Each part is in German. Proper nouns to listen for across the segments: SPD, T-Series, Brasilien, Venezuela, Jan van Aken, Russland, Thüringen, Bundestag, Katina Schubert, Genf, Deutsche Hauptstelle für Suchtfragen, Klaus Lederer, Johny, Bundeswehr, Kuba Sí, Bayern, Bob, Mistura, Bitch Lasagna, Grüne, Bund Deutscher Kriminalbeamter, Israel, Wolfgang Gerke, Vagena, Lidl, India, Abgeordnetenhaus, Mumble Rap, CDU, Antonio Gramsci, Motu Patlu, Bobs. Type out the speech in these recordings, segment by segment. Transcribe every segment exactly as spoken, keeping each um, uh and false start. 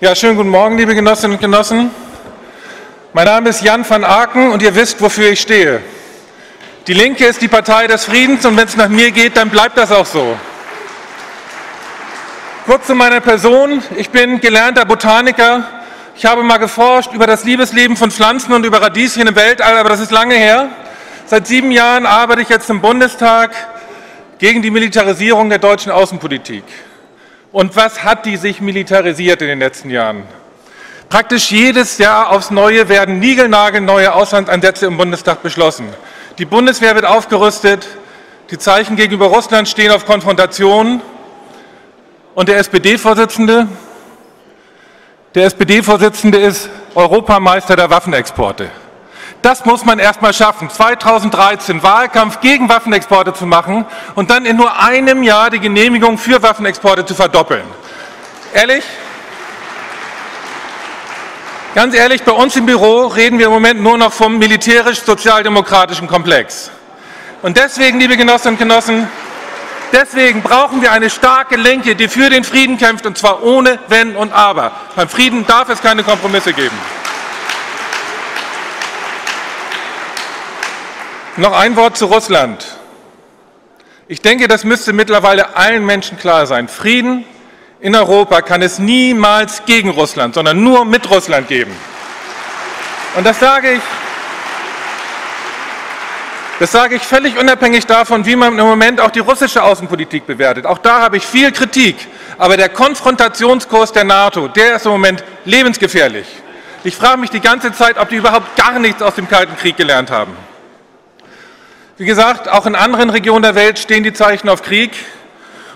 Ja, schönen guten Morgen, liebe Genossinnen und Genossen. Mein Name ist Jan van Aken und ihr wisst, wofür ich stehe. Die Linke ist die Partei des Friedens und wenn es nach mir geht, dann bleibt das auch so. Kurz zu meiner Person. Ich bin gelernter Botaniker. Ich habe mal geforscht über das Liebesleben von Pflanzen und über Radieschen im Weltall, aber das ist lange her. Seit sieben Jahren arbeite ich jetzt im Bundestag gegen die Militarisierung der deutschen Außenpolitik. Und was hat die sich militarisiert in den letzten Jahren? Praktisch jedes Jahr aufs Neue werden niegelnagelneue Auslandseinsätze im Bundestag beschlossen. Die Bundeswehr wird aufgerüstet, die Zeichen gegenüber Russland stehen auf Konfrontation. Und der S P D-Vorsitzende? Der S P D-Vorsitzende ist Europameister der Waffenexporte. Das muss man erst mal schaffen, zweitausenddreizehn Wahlkampf gegen Waffenexporte zu machen und dann in nur einem Jahr die Genehmigung für Waffenexporte zu verdoppeln. Ehrlich? Ganz ehrlich, bei uns im Büro reden wir im Moment nur noch vom militärisch-sozialdemokratischen Komplex. Und deswegen, liebe Genossinnen und Genossen, deswegen brauchen wir eine starke Linke, die für den Frieden kämpft, und zwar ohne Wenn und Aber. Beim Frieden darf es keine Kompromisse geben. Noch ein Wort zu Russland. Ich denke, das müsste mittlerweile allen Menschen klar sein. Frieden in Europa kann es niemals gegen Russland, sondern nur mit Russland geben. Und das sage ich, das sage ich völlig unabhängig davon, wie man im Moment auch die russische Außenpolitik bewertet. Auch da habe ich viel Kritik. Aber der Konfrontationskurs der NATO, der ist im Moment lebensgefährlich. Ich frage mich die ganze Zeit, ob die überhaupt gar nichts aus dem Kalten Krieg gelernt haben. Wie gesagt, auch in anderen Regionen der Welt stehen die Zeichen auf Krieg.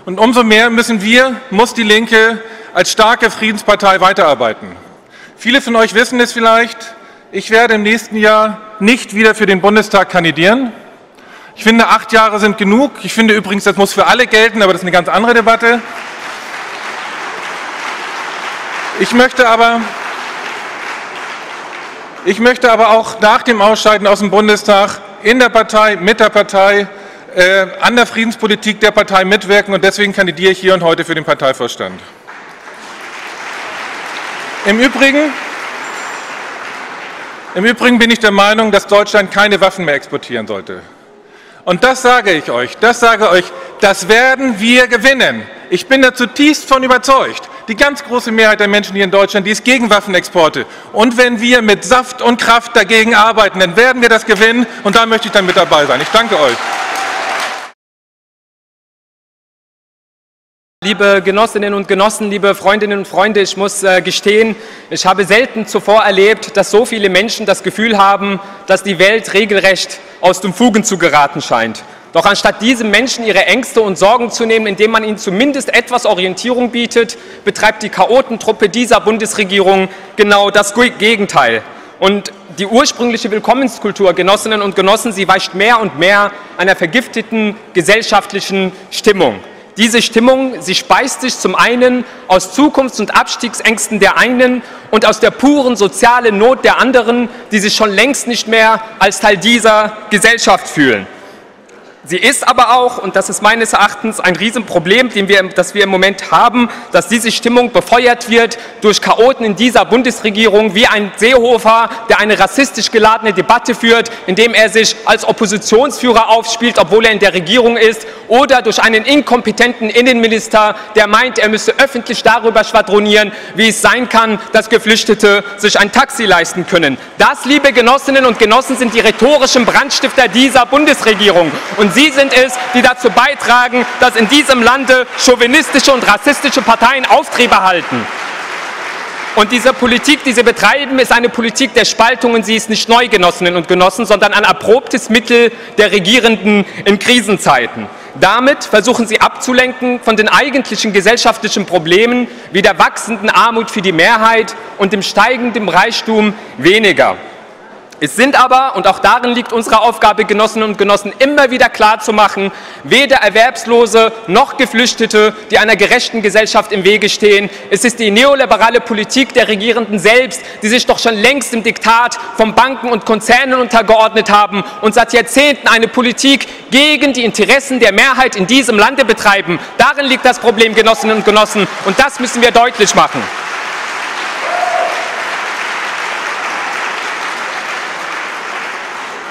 Und umso mehr müssen wir, muss die Linke als starke Friedenspartei weiterarbeiten. Viele von euch wissen es vielleicht, ich werde im nächsten Jahr nicht wieder für den Bundestag kandidieren. Ich finde, acht Jahre sind genug. Ich finde übrigens, das muss für alle gelten, aber das ist eine ganz andere Debatte. Ich möchte aber, ich möchte aber auch nach dem Ausscheiden aus dem Bundestag in der Partei, mit der Partei, äh, an der Friedenspolitik der Partei mitwirken und deswegen kandidiere ich hier und heute für den Parteivorstand. Im Übrigen, im Übrigen bin ich der Meinung, dass Deutschland keine Waffen mehr exportieren sollte. Und das sage ich euch, das sage euch, das werden wir gewinnen. Ich bin da zutiefst von überzeugt. Die ganz große Mehrheit der Menschen hier in Deutschland, die ist gegen Waffenexporte. Und wenn wir mit Saft und Kraft dagegen arbeiten, dann werden wir das gewinnen. Und da möchte ich dann mit dabei sein. Ich danke euch. Liebe Genossinnen und Genossen, liebe Freundinnen und Freunde, ich muss äh, gestehen, ich habe selten zuvor erlebt, dass so viele Menschen das Gefühl haben, dass die Welt regelrecht aus den Fugen zu geraten scheint. Doch anstatt diesen Menschen ihre Ängste und Sorgen zu nehmen, indem man ihnen zumindest etwas Orientierung bietet, betreibt die Chaotentruppe dieser Bundesregierung genau das Gegenteil. Und die ursprüngliche Willkommenskultur, Genossinnen und Genossen, sie weicht mehr und mehr einer vergifteten gesellschaftlichen Stimmung. Diese Stimmung, sie speist sich zum einen aus Zukunfts- und Abstiegsängsten der einen und aus der puren sozialen Not der anderen, die sich schon längst nicht mehr als Teil dieser Gesellschaft fühlen. Sie ist aber auch, und das ist meines Erachtens ein Riesenproblem, den wir, das wir im Moment haben, dass diese Stimmung befeuert wird durch Chaoten in dieser Bundesregierung, wie ein Seehofer, der eine rassistisch geladene Debatte führt, indem er sich als Oppositionsführer aufspielt, obwohl er in der Regierung ist, oder durch einen inkompetenten Innenminister, der meint, er müsse öffentlich darüber schwadronieren, wie es sein kann, dass Geflüchtete sich ein Taxi leisten können. Das, liebe Genossinnen und Genossen, sind die rhetorischen Brandstifter dieser Bundesregierung. Und Sie sind es, die dazu beitragen, dass in diesem Lande chauvinistische und rassistische Parteien Auftrieb erhalten. Und diese Politik, die Sie betreiben, ist eine Politik der Spaltung und sie ist nicht neu, Genossinnen und Genossen, sondern ein erprobtes Mittel der Regierenden in Krisenzeiten. Damit versuchen Sie abzulenken von den eigentlichen gesellschaftlichen Problemen wie der wachsenden Armut für die Mehrheit und dem steigenden Reichtum weniger. Es sind aber, und auch darin liegt unsere Aufgabe, Genossinnen und Genossen, immer wieder klarzumachen, weder Erwerbslose noch Geflüchtete, die einer gerechten Gesellschaft im Wege stehen. Es ist die neoliberale Politik der Regierenden selbst, die sich doch schon längst dem Diktat von Banken und Konzernen untergeordnet haben und seit Jahrzehnten eine Politik gegen die Interessen der Mehrheit in diesem Lande betreiben. Darin liegt das Problem, Genossinnen und Genossen, und das müssen wir deutlich machen.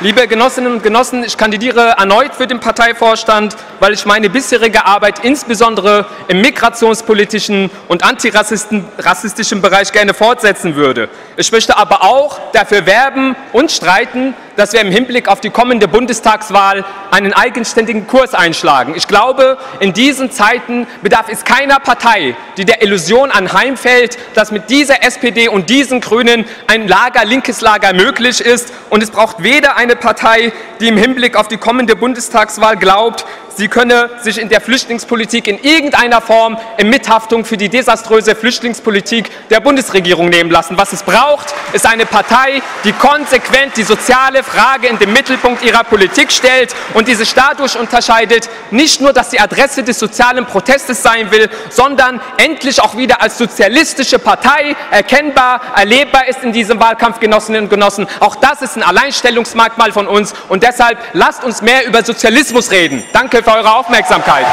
Liebe Genossinnen und Genossen, ich kandidiere erneut für den Parteivorstand, weil ich meine bisherige Arbeit insbesondere im migrationspolitischen und antirassistischen Bereich gerne fortsetzen würde. Ich möchte aber auch dafür werben und streiten, dass wir im Hinblick auf die kommende Bundestagswahl einen eigenständigen Kurs einschlagen. Ich glaube, in diesen Zeiten bedarf es keiner Partei, die der Illusion anheimfällt, dass mit dieser S P D und diesen Grünen ein Lager, linkes Lager möglich ist. Und es braucht weder eine Partei, die im Hinblick auf die kommende Bundestagswahl glaubt, sie könne sich in der Flüchtlingspolitik in irgendeiner Form in Mithaftung für die desaströse Flüchtlingspolitik der Bundesregierung nehmen lassen. Was es braucht, ist eine Partei, die konsequent die soziale Frage in den Mittelpunkt ihrer Politik stellt und die sich dadurch unterscheidet, nicht nur, dass die Adresse des sozialen Protestes sein will, sondern endlich auch wieder als sozialistische Partei erkennbar, erlebbar ist in diesem Wahlkampf, Genossinnen und Genossen. Auch das ist ein Alleinstellungsmerkmal von uns und deshalb lasst uns mehr über Sozialismus reden. Danke für eure Aufmerksamkeit.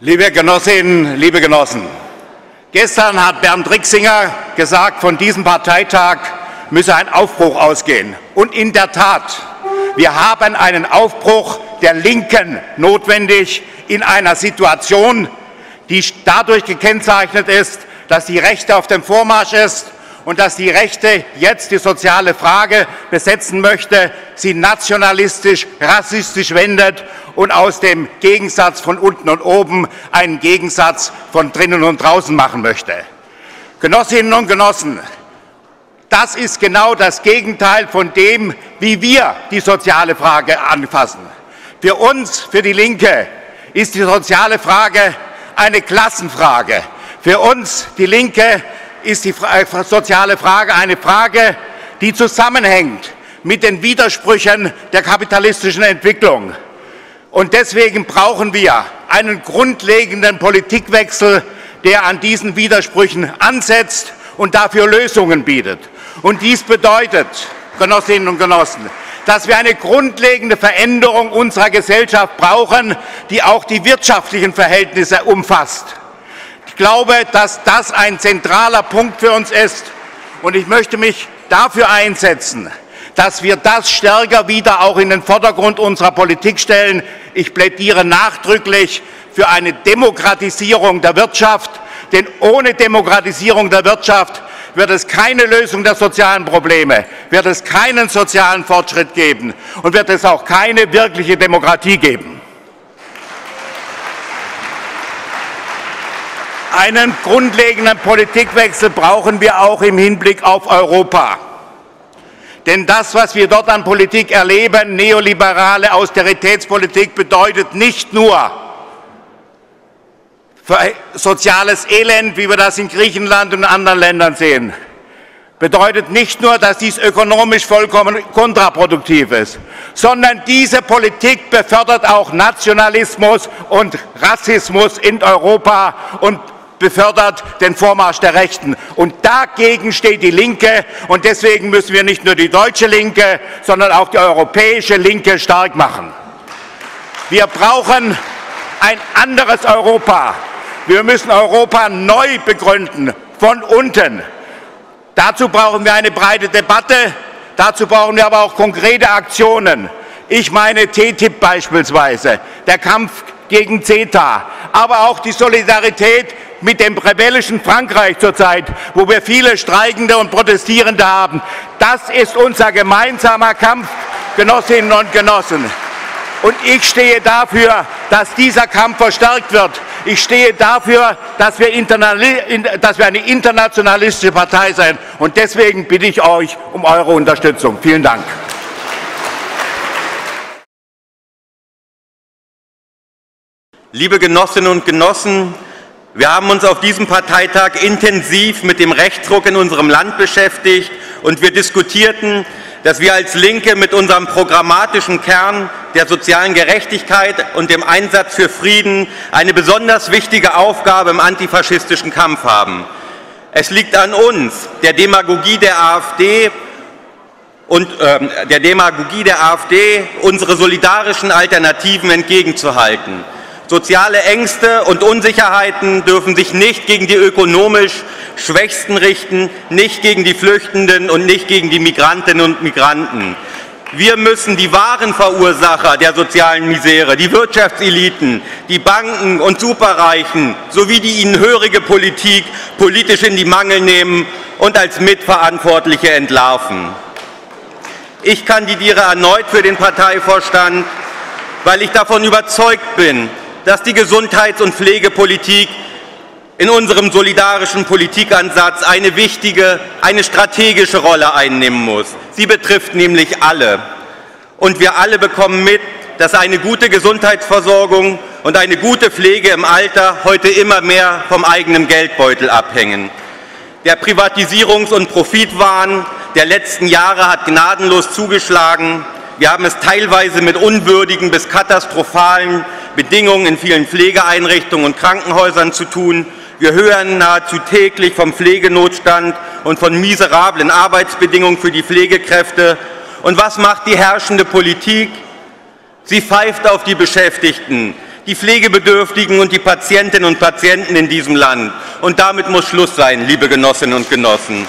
Liebe Genossinnen, liebe Genossen, gestern hat Bernd Rixinger gesagt, von diesem Parteitag müsse ein Aufbruch ausgehen. Und in der Tat, wir haben einen Aufbruch der Linken notwendig in einer Situation, die dadurch gekennzeichnet ist, dass die Rechte auf dem Vormarsch ist, und dass die Rechte jetzt die soziale Frage besetzen möchte, sie nationalistisch, rassistisch wendet und aus dem Gegensatz von unten und oben einen Gegensatz von drinnen und draußen machen möchte. Genossinnen und Genossen, das ist genau das Gegenteil von dem, wie wir die soziale Frage anfassen. Für uns, für die Linke, ist die soziale Frage eine Klassenfrage. Für uns, die Linke, ist die soziale Frage eine Frage, die zusammenhängt mit den Widersprüchen der kapitalistischen Entwicklung. Und deswegen brauchen wir einen grundlegenden Politikwechsel, der an diesen Widersprüchen ansetzt und dafür Lösungen bietet. Und dies bedeutet, Genossinnen und Genossen, dass wir eine grundlegende Veränderung unserer Gesellschaft brauchen, die auch die wirtschaftlichen Verhältnisse umfasst. Ich glaube, dass das ein zentraler Punkt für uns ist, und ich möchte mich dafür einsetzen, dass wir das stärker wieder auch in den Vordergrund unserer Politik stellen. Ich plädiere nachdrücklich für eine Demokratisierung der Wirtschaft, denn ohne Demokratisierung der Wirtschaft wird es keine Lösung der sozialen Probleme, wird es keinen sozialen Fortschritt geben und wird es auch keine wirkliche Demokratie geben. Einen grundlegenden Politikwechsel brauchen wir auch im Hinblick auf Europa. Denn das, was wir dort an Politik erleben, neoliberale Austeritätspolitik, bedeutet nicht nur soziales Elend, wie wir das in Griechenland und anderen Ländern sehen, bedeutet nicht nur, dass dies ökonomisch vollkommen kontraproduktiv ist, sondern diese Politik befördert auch Nationalismus und Rassismus in Europa und befördert den Vormarsch der Rechten. Und dagegen steht die Linke. Und deswegen müssen wir nicht nur die deutsche Linke, sondern auch die europäische Linke stark machen. Wir brauchen ein anderes Europa. Wir müssen Europa neu begründen, von unten. Dazu brauchen wir eine breite Debatte. Dazu brauchen wir aber auch konkrete Aktionen. Ich meine T T I P beispielsweise, der Kampf gegen CETA, aber auch die Solidarität mit dem rebellischen Frankreich zurzeit, wo wir viele Streikende und Protestierende haben. Das ist unser gemeinsamer Kampf, Genossinnen und Genossen. Und ich stehe dafür, dass dieser Kampf verstärkt wird. Ich stehe dafür, dass wir, dass wir eine internationalistische Partei sein. Und deswegen bitte ich euch um eure Unterstützung. Vielen Dank. Liebe Genossinnen und Genossen, wir haben uns auf diesem Parteitag intensiv mit dem Rechtsruck in unserem Land beschäftigt und wir diskutierten, dass wir als Linke mit unserem programmatischen Kern der sozialen Gerechtigkeit und dem Einsatz für Frieden eine besonders wichtige Aufgabe im antifaschistischen Kampf haben. Es liegt an uns, der Demagogie der AfD und äh, der Demagogie der AfD unsere solidarischen Alternativen entgegenzuhalten. Soziale Ängste und Unsicherheiten dürfen sich nicht gegen die ökonomisch Schwächsten richten, nicht gegen die Flüchtenden und nicht gegen die Migrantinnen und Migranten. Wir müssen die wahren Verursacher der sozialen Misere, die Wirtschaftseliten, die Banken und Superreichen sowie die ihnen hörige Politik politisch in die Mangel nehmen und als Mitverantwortliche entlarven. Ich kandidiere erneut für den Parteivorstand, weil ich davon überzeugt bin, dass die Gesundheits- und Pflegepolitik in unserem solidarischen Politikansatz eine wichtige, eine strategische Rolle einnehmen muss. Sie betrifft nämlich alle. Und wir alle bekommen mit, dass eine gute Gesundheitsversorgung und eine gute Pflege im Alter heute immer mehr vom eigenen Geldbeutel abhängen. Der Privatisierungs- und Profitwahn der letzten Jahre hat gnadenlos zugeschlagen. Wir haben es teilweise mit unwürdigen bis katastrophalen Bedingungen in vielen Pflegeeinrichtungen und Krankenhäusern zu tun. Wir hören nahezu täglich vom Pflegenotstand und von miserablen Arbeitsbedingungen für die Pflegekräfte. Und was macht die herrschende Politik? Sie pfeift auf die Beschäftigten, die Pflegebedürftigen und die Patientinnen und Patienten in diesem Land. Und damit muss Schluss sein, liebe Genossinnen und Genossen.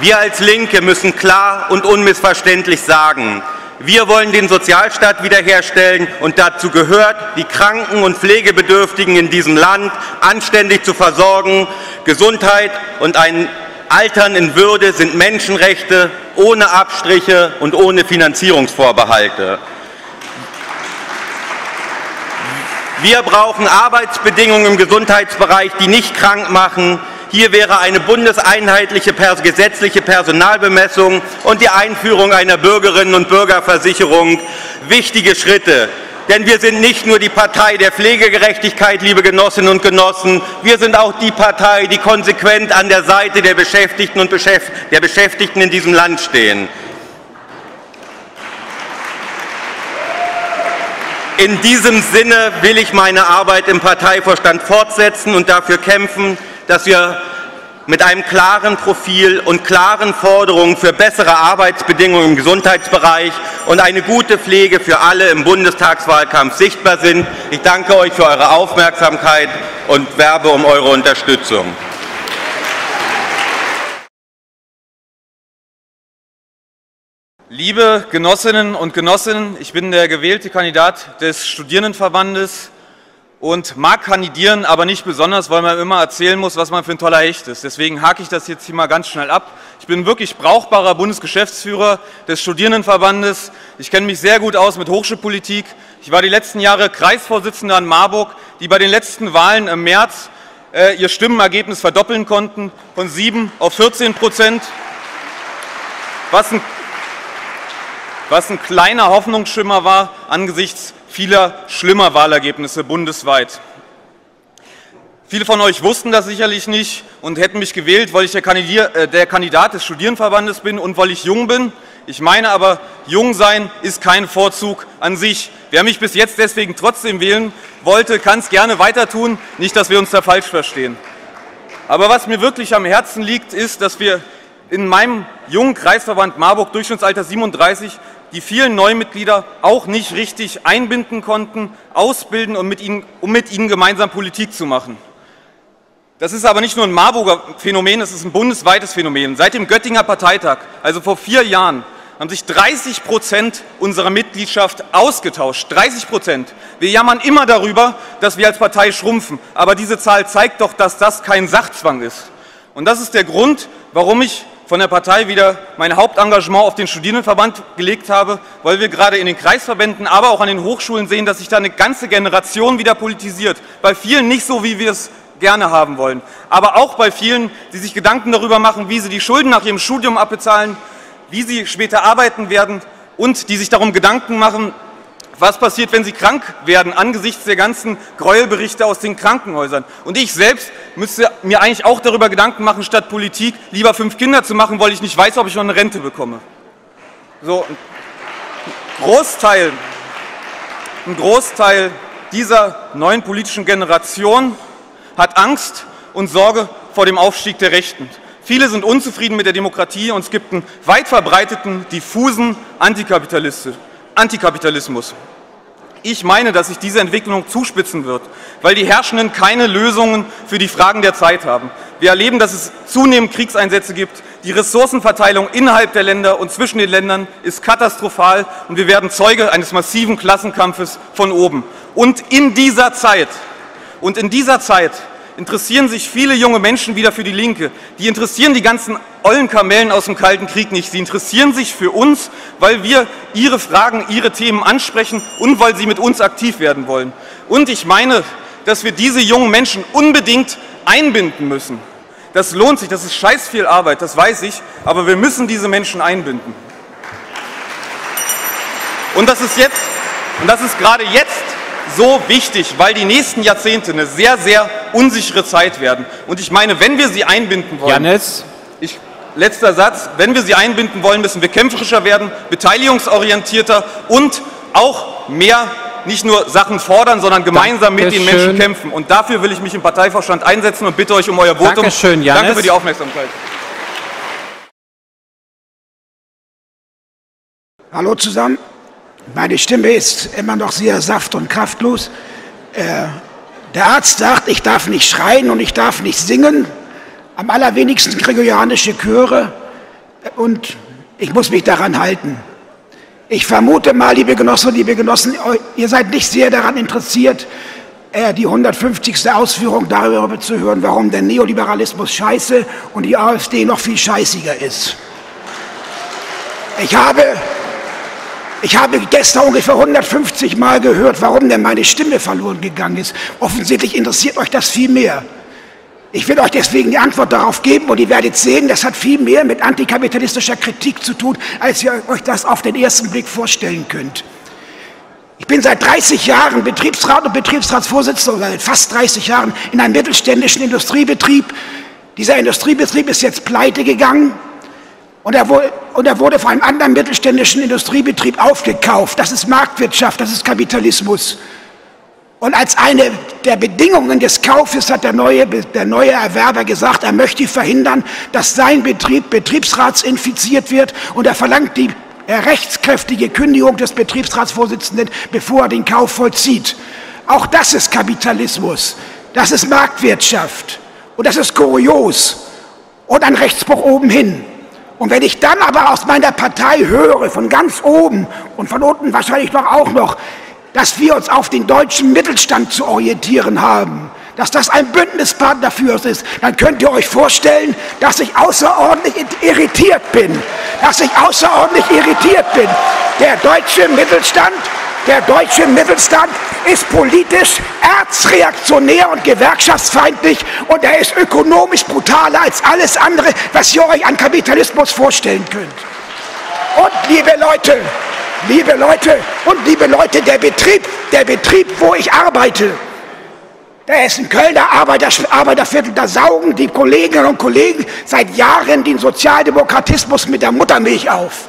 Wir als Linke müssen klar und unmissverständlich sagen, wir wollen den Sozialstaat wiederherstellen und dazu gehört, die Kranken und Pflegebedürftigen in diesem Land anständig zu versorgen. Gesundheit und ein Altern in Würde sind Menschenrechte ohne Abstriche und ohne Finanzierungsvorbehalte. Wir brauchen Arbeitsbedingungen im Gesundheitsbereich, die nicht krank machen. Hier wäre eine bundeseinheitliche gesetzliche Personalbemessung und die Einführung einer Bürgerinnen- und Bürgerversicherung wichtige Schritte. Denn wir sind nicht nur die Partei der Pflegegerechtigkeit, liebe Genossinnen und Genossen, wir sind auch die Partei, die konsequent an der Seite der Beschäftigten und der Beschäftigten in diesem Land stehen. In diesem Sinne will ich meine Arbeit im Parteivorstand fortsetzen und dafür kämpfen, dass wir mit einem klaren Profil und klaren Forderungen für bessere Arbeitsbedingungen im Gesundheitsbereich und eine gute Pflege für alle im Bundestagswahlkampf sichtbar sind. Ich danke euch für eure Aufmerksamkeit und werbe um eure Unterstützung. Liebe Genossinnen und Genossen, ich bin der gewählte Kandidat des Studierendenverbandes und mag kandidieren, aber nicht besonders, weil man immer erzählen muss, was man für ein toller Hecht ist. Deswegen hake ich das jetzt hier mal ganz schnell ab. Ich bin wirklich brauchbarer Bundesgeschäftsführer des Studierendenverbandes. Ich kenne mich sehr gut aus mit Hochschulpolitik. Ich war die letzten Jahre Kreisvorsitzender in Marburg, die bei den letzten Wahlen im März äh, ihr Stimmenergebnis verdoppeln konnten, von sieben auf vierzehn Prozent, was ein, was ein kleiner Hoffnungsschimmer war angesichts vieler schlimmer Wahlergebnisse bundesweit. Viele von euch wussten das sicherlich nicht und hätten mich gewählt, weil ich der, Kandidier, äh, der Kandidat des Studierendenverbandes bin und weil ich jung bin. Ich meine aber, jung sein ist kein Vorzug an sich. Wer mich bis jetzt deswegen trotzdem wählen wollte, kann es gerne weiter tun, nicht, dass wir uns da falsch verstehen. Aber was mir wirklich am Herzen liegt, ist, dass wir in meinem jungen Kreisverband Marburg, Durchschnittsalter siebenunddreißig, die vielen Neumitglieder auch nicht richtig einbinden konnten, ausbilden, um mit ihnen, um mit ihnen gemeinsam Politik zu machen. Das ist aber nicht nur ein Marburger Phänomen, das ist ein bundesweites Phänomen. Seit dem Göttinger Parteitag, also vor vier Jahren, haben sich dreißig Prozent unserer Mitgliedschaft ausgetauscht. dreißig Prozent. Wir jammern immer darüber, dass wir als Partei schrumpfen. Aber diese Zahl zeigt doch, dass das kein Sachzwang ist. Und das ist der Grund, warum ich von der Partei wieder mein Hauptengagement auf den Studierendenverband gelegt habe, weil wir gerade in den Kreisverbänden, aber auch an den Hochschulen sehen, dass sich da eine ganze Generation wieder politisiert. Bei vielen nicht so, wie wir es gerne haben wollen, aber auch bei vielen, die sich Gedanken darüber machen, wie sie die Schulden nach ihrem Studium abbezahlen, wie sie später arbeiten werden und die sich darum Gedanken machen, was passiert, wenn sie krank werden, angesichts der ganzen Gräuelberichte aus den Krankenhäusern. Und ich selbst müsste mir eigentlich auch darüber Gedanken machen, statt Politik lieber fünf Kinder zu machen, weil ich nicht weiß, ob ich noch eine Rente bekomme. So, ein Großteil, ein Großteil dieser neuen politischen Generation hat Angst und Sorge vor dem Aufstieg der Rechten. Viele sind unzufrieden mit der Demokratie und es gibt einen weit verbreiteten, diffusen Antikapitalismus. Ich meine, dass sich diese Entwicklung zuspitzen wird, weil die Herrschenden keine Lösungen für die Fragen der Zeit haben. Wir erleben, dass es zunehmend Kriegseinsätze gibt. Die Ressourcenverteilung innerhalb der Länder und zwischen den Ländern ist katastrophal und wir werden Zeuge eines massiven Klassenkampfes von oben. Und in dieser Zeit, und in dieser Zeit interessieren sich viele junge Menschen wieder für die Linke. Die interessieren die ganzen ollen Kamellen aus dem Kalten Krieg nicht. Sie interessieren sich für uns, weil wir ihre Fragen, ihre Themen ansprechen und weil sie mit uns aktiv werden wollen. Und ich meine, dass wir diese jungen Menschen unbedingt einbinden müssen. Das lohnt sich, das ist scheiß viel Arbeit, das weiß ich, aber wir müssen diese Menschen einbinden. Und das ist jetzt, und das ist gerade jetzt so wichtig, weil die nächsten Jahrzehnte eine sehr, sehr unsichere Zeit werden. Und ich meine, wenn wir sie einbinden wollen, Jannis. Ich, letzter Satz, wenn wir sie einbinden wollen, müssen wir kämpferischer werden, beteiligungsorientierter und auch mehr, nicht nur Sachen fordern, sondern gemeinsam mit den Menschen kämpfen. Und dafür will ich mich im Parteivorstand einsetzen und bitte euch um euer Votum. Dankeschön, Jannis. Danke für die Aufmerksamkeit. Hallo zusammen. Meine Stimme ist immer noch sehr saft- und kraftlos. Äh, der Arzt sagt, ich darf nicht schreien und ich darf nicht singen. Am allerwenigsten gregorianische Chöre. Und ich muss mich daran halten. Ich vermute mal, liebe Genossinnen, liebe Genossen, ihr seid nicht sehr daran interessiert, äh, die hundertfünfzigste Ausführung darüber zu hören, warum der Neoliberalismus scheiße und die AfD noch viel scheißiger ist. Ich habe... Ich habe gestern ungefähr hundertfünfzig Mal gehört, warum denn meine Stimme verloren gegangen ist. Offensichtlich interessiert euch das viel mehr. Ich will euch deswegen die Antwort darauf geben und ihr werdet sehen, das hat viel mehr mit antikapitalistischer Kritik zu tun, als ihr euch das auf den ersten Blick vorstellen könnt. Ich bin seit dreißig Jahren Betriebsrat und Betriebsratsvorsitzender, oder seit fast dreißig Jahren, in einem mittelständischen Industriebetrieb. Dieser Industriebetrieb ist jetzt pleite gegangen. Und er, wurde, und er wurde von einem anderen mittelständischen Industriebetrieb aufgekauft. Das ist Marktwirtschaft, das ist Kapitalismus. Und als eine der Bedingungen des Kaufes hat der neue, der neue Erwerber gesagt, er möchte verhindern, dass sein Betrieb betriebsratsinfiziert wird. Und er verlangt die rechtskräftige Kündigung des Betriebsratsvorsitzenden, bevor er den Kauf vollzieht. Auch das ist Kapitalismus, das ist Marktwirtschaft. Und das ist kurios und ein Rechtsbruch obenhin. Und wenn ich dann aber aus meiner Partei höre, von ganz oben und von unten wahrscheinlich noch auch noch, dass wir uns auf den deutschen Mittelstand zu orientieren haben, dass das ein Bündnispartner für uns ist, dann könnt ihr euch vorstellen, dass ich außerordentlich irritiert bin. Dass ich außerordentlich irritiert bin. Der deutsche Mittelstand, der deutsche Mittelstand ist politisch erzreaktionär und gewerkschaftsfeindlich und er ist ökonomisch brutaler als alles andere, was ihr euch an Kapitalismus vorstellen könnt. Und liebe Leute, liebe Leute und liebe Leute, der Betrieb, der Betrieb, wo ich arbeite, der ist ein Kölner Arbeiter, Arbeiterviertel, da saugen die Kolleginnen und Kollegen seit Jahren den Sozialdemokratismus mit der Muttermilch auf.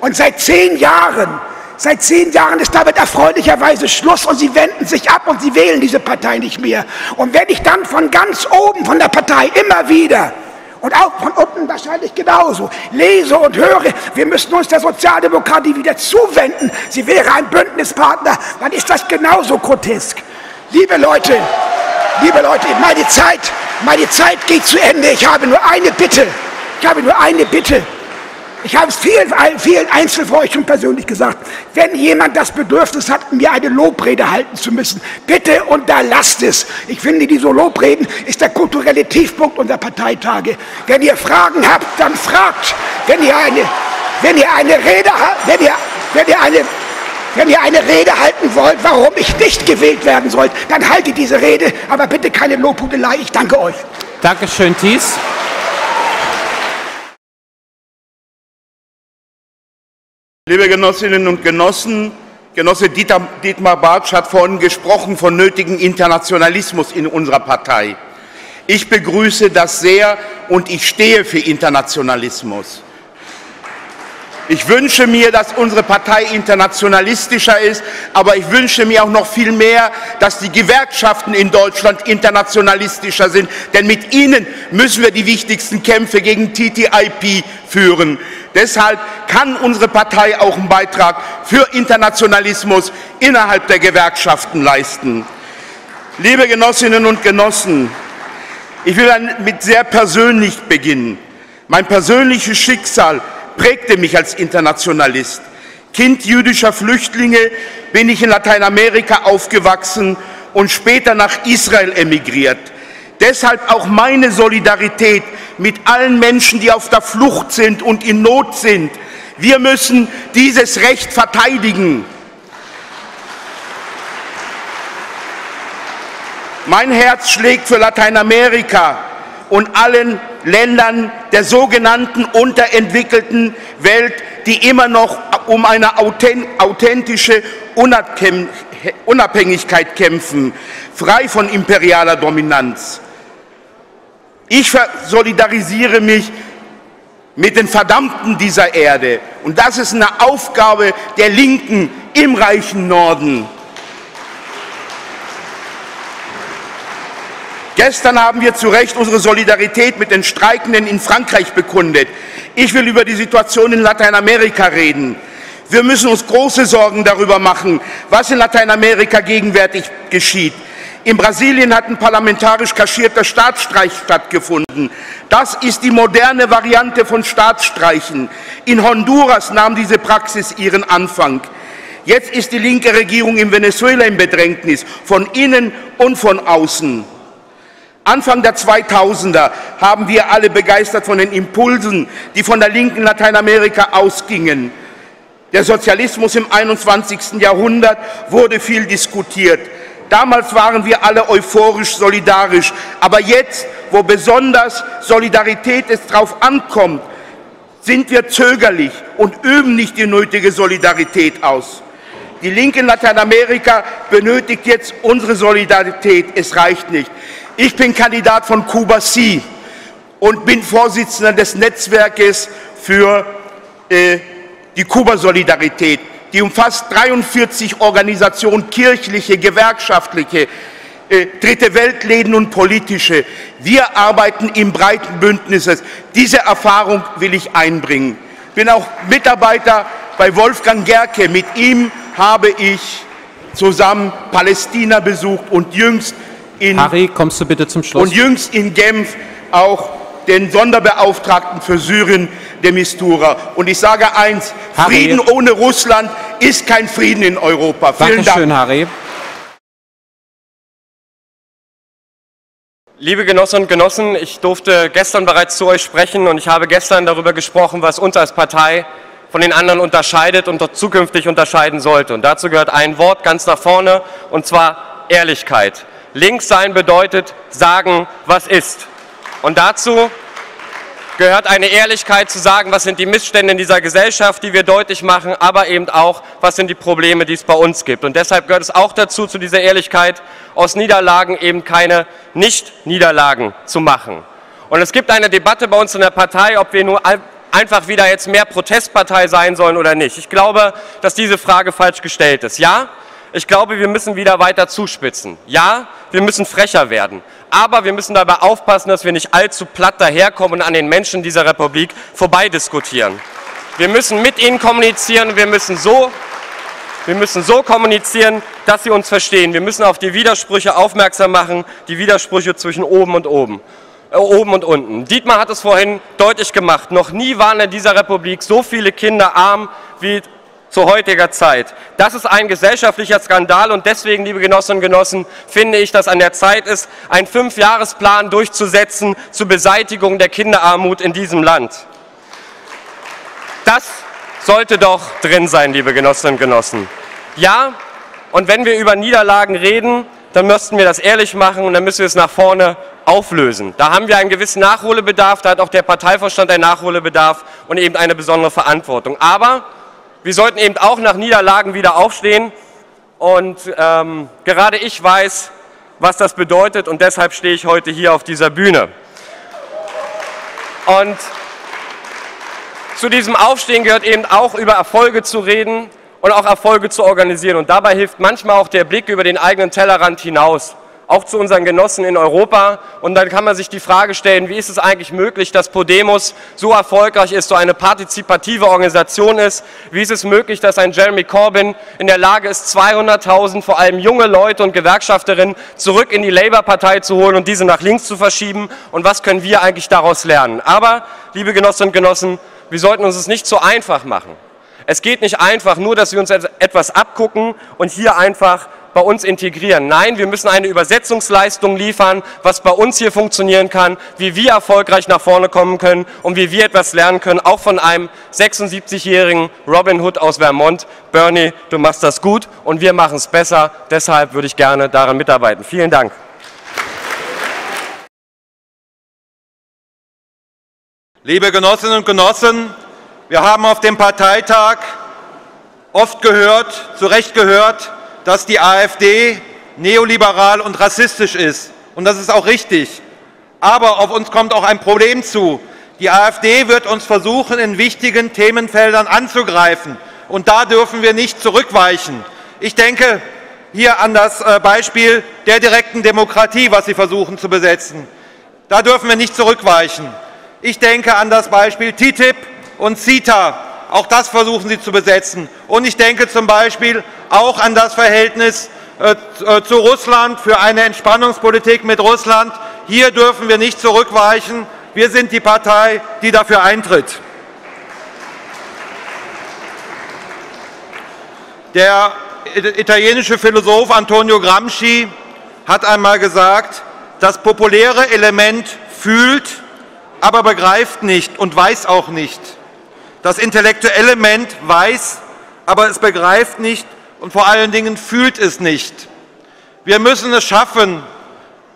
Und seit zehn Jahren Seit zehn Jahren ist damit erfreulicherweise Schluss und sie wenden sich ab und sie wählen diese Partei nicht mehr. Und wenn ich dann von ganz oben von der Partei immer wieder und auch von unten wahrscheinlich genauso lese und höre, wir müssen uns der Sozialdemokratie wieder zuwenden, sie wäre ein Bündnispartner, dann ist das genauso grotesk. Liebe Leute, liebe Leute, meine Zeit, meine Zeit geht zu Ende. Ich habe nur eine Bitte, ich habe nur eine Bitte. Ich habe es vielen, vielen Einzelnen von euch schon persönlich gesagt. Wenn jemand das Bedürfnis hat, mir eine Lobrede halten zu müssen, bitte unterlasst es. Ich finde, diese Lobreden ist der kulturelle Tiefpunkt unserer Parteitage. Wenn ihr Fragen habt, dann fragt. Wenn ihr eine, wenn ihr eine Rede habt, wenn ihr, wenn ihr eine... Wenn ihr eine Rede halten wollt, warum ich nicht gewählt werden soll, dann haltet diese Rede, aber bitte keine Lobhudelei. Ich danke euch. Dankeschön, Thies. Liebe Genossinnen und Genossen, Genosse Dietmar Bartsch hat vorhin gesprochen von nötigem Internationalismus in unserer Partei. Ich begrüße das sehr und ich stehe für Internationalismus. Ich wünsche mir, dass unsere Partei internationalistischer ist, aber ich wünsche mir auch noch viel mehr, dass die Gewerkschaften in Deutschland internationalistischer sind, denn mit ihnen müssen wir die wichtigsten Kämpfe gegen T T I P führen. Deshalb kann unsere Partei auch einen Beitrag für Internationalismus innerhalb der Gewerkschaften leisten. Liebe Genossinnen und Genossen, ich will damit sehr persönlich beginnen. Mein persönliches Schicksal prägte mich als Internationalist. Kind jüdischer Flüchtlinge bin ich in Lateinamerika aufgewachsen und später nach Israel emigriert. Deshalb auch meine Solidarität mit allen Menschen, die auf der Flucht sind und in Not sind. Wir müssen dieses Recht verteidigen. Mein Herz schlägt für Lateinamerika und allen Ländern der sogenannten unterentwickelten Welt, die immer noch um eine authentische Unabhängigkeit kämpfen, frei von imperialer Dominanz. Ich solidarisiere mich mit den Verdammten dieser Erde. Und das ist eine Aufgabe der Linken im reichen Norden. Gestern haben wir zu Recht unsere Solidarität mit den Streikenden in Frankreich bekundet. Ich will über die Situation in Lateinamerika reden. Wir müssen uns große Sorgen darüber machen, was in Lateinamerika gegenwärtig geschieht. In Brasilien hat ein parlamentarisch kaschierter Staatsstreich stattgefunden. Das ist die moderne Variante von Staatsstreichen. In Honduras nahm diese Praxis ihren Anfang. Jetzt ist die linke Regierung in Venezuela im Bedrängnis, von innen und von außen. Anfang der zweitausender haben wir alle begeistert von den Impulsen, die von der linken Lateinamerika ausgingen. Der Sozialismus im einundzwanzigsten Jahrhundert wurde viel diskutiert. Damals waren wir alle euphorisch solidarisch. Aber jetzt, wo besonders Solidarität es drauf ankommt, sind wir zögerlich und üben nicht die nötige Solidarität aus. Die Linke in Lateinamerika benötigt jetzt unsere Solidarität. Es reicht nicht. Ich bin Kandidat von Kuba Sí und bin Vorsitzender des Netzwerkes für äh, die Kuba-Solidarität. Die umfasst dreiundvierzig Organisationen, kirchliche, gewerkschaftliche, äh, Dritte Weltläden und politische. Wir arbeiten im breiten Bündnis. Diese Erfahrung will ich einbringen. Ich bin auch Mitarbeiter bei Wolfgang Gerke. Mit ihm habe ich zusammen Palästina besucht und jüngst In, Harry, kommst du bitte zum Schluss? Und jüngst in Genf auch den Sonderbeauftragten für Syrien, der Mistura. Und ich sage eins, Harry. Frieden ohne Russland ist kein Frieden in Europa. Vielen Dankeschön, Dank. Harry. Liebe Genossinnen und Genossen, ich durfte gestern bereits zu euch sprechen und ich habe gestern darüber gesprochen, was uns als Partei von den anderen unterscheidet und zukünftig unterscheiden sollte. Und dazu gehört ein Wort ganz nach vorne, und zwar Ehrlichkeit. Links sein bedeutet, sagen, was ist. Und dazu gehört eine Ehrlichkeit zu sagen, was sind die Missstände in dieser Gesellschaft, die wir deutlich machen, aber eben auch, was sind die Probleme, die es bei uns gibt. Und deshalb gehört es auch dazu, zu dieser Ehrlichkeit, aus Niederlagen eben keine Nicht-Niederlagen zu machen. Und es gibt eine Debatte bei uns in der Partei, ob wir nur einfach wieder jetzt mehr Protestpartei sein sollen oder nicht. Ich glaube, dass diese Frage falsch gestellt ist. Ja? Ich glaube, wir müssen wieder weiter zuspitzen. Ja, wir müssen frecher werden. Aber wir müssen dabei aufpassen, dass wir nicht allzu platt daherkommen und an den Menschen dieser Republik vorbeidiskutieren. Wir müssen mit ihnen kommunizieren und wir müssen so, wir müssen so kommunizieren, dass sie uns verstehen. Wir müssen auf die Widersprüche aufmerksam machen, die Widersprüche zwischen oben und oben. Oben und unten. Dietmar hat es vorhin deutlich gemacht. Noch nie waren in dieser Republik so viele Kinder arm wie zu heutiger Zeit. Das ist ein gesellschaftlicher Skandal und deswegen, liebe Genossinnen und Genossen, finde ich, dass an der Zeit ist, einen Fünfjahresplan durchzusetzen zur Beseitigung der Kinderarmut in diesem Land. Das sollte doch drin sein, liebe Genossinnen und Genossen. Ja, und wenn wir über Niederlagen reden, dann müssten wir das ehrlich machen und dann müssen wir es nach vorne auflösen. Da haben wir einen gewissen Nachholbedarf, da hat auch der Parteivorstand einen Nachholbedarf und eben eine besondere Verantwortung. Aber wir sollten eben auch nach Niederlagen wieder aufstehen und ähm, gerade ich weiß, was das bedeutet und deshalb stehe ich heute hier auf dieser Bühne. Und zu diesem Aufstehen gehört eben auch, über Erfolge zu reden und auch Erfolge zu organisieren. Und dabei hilft manchmal auch der Blick über den eigenen Tellerrand hinaus, auch zu unseren Genossen in Europa. Und dann kann man sich die Frage stellen, wie ist es eigentlich möglich, dass Podemos so erfolgreich ist, so eine partizipative Organisation ist? Wie ist es möglich, dass ein Jeremy Corbyn in der Lage ist, zweihunderttausend, vor allem junge Leute und Gewerkschafterinnen, zurück in die Labour-Partei zu holen und diese nach links zu verschieben? Und was können wir eigentlich daraus lernen? Aber, liebe Genossinnen und Genossen, wir sollten uns es nicht so einfach machen. Es geht nicht einfach nur, dass wir uns etwas abgucken und hier einfach bei uns integrieren. Nein, wir müssen eine Übersetzungsleistung liefern, was bei uns hier funktionieren kann, wie wir erfolgreich nach vorne kommen können und wie wir etwas lernen können, auch von einem sechsundsiebzigjährigen Robin Hood aus Vermont. Bernie, du machst das gut und wir machen es besser. Deshalb würde ich gerne daran mitarbeiten. Vielen Dank. Liebe Genossinnen und Genossen, wir haben auf dem Parteitag oft gehört, zu Recht gehört, dass die AfD neoliberal und rassistisch ist. Und das ist auch richtig. Aber auf uns kommt auch ein Problem zu. Die AfD wird uns versuchen, in wichtigen Themenfeldern anzugreifen. Und da dürfen wir nicht zurückweichen. Ich denke hier an das Beispiel der direkten Demokratie, was sie versuchen zu besetzen. Da dürfen wir nicht zurückweichen. Ich denke an das Beispiel T T I P und CETA, auch das versuchen sie zu besetzen. Und ich denke zum Beispiel auch an das Verhältnis äh, zu Russland, für eine Entspannungspolitik mit Russland. Hier dürfen wir nicht zurückweichen. Wir sind die Partei, die dafür eintritt. Der italienische Philosoph Antonio Gramsci hat einmal gesagt, das populäre Element fühlt, aber begreift nicht und weiß auch nicht. Das intellektuelle Element weiß, aber es begreift nicht und vor allen Dingen fühlt es nicht. Wir müssen es schaffen,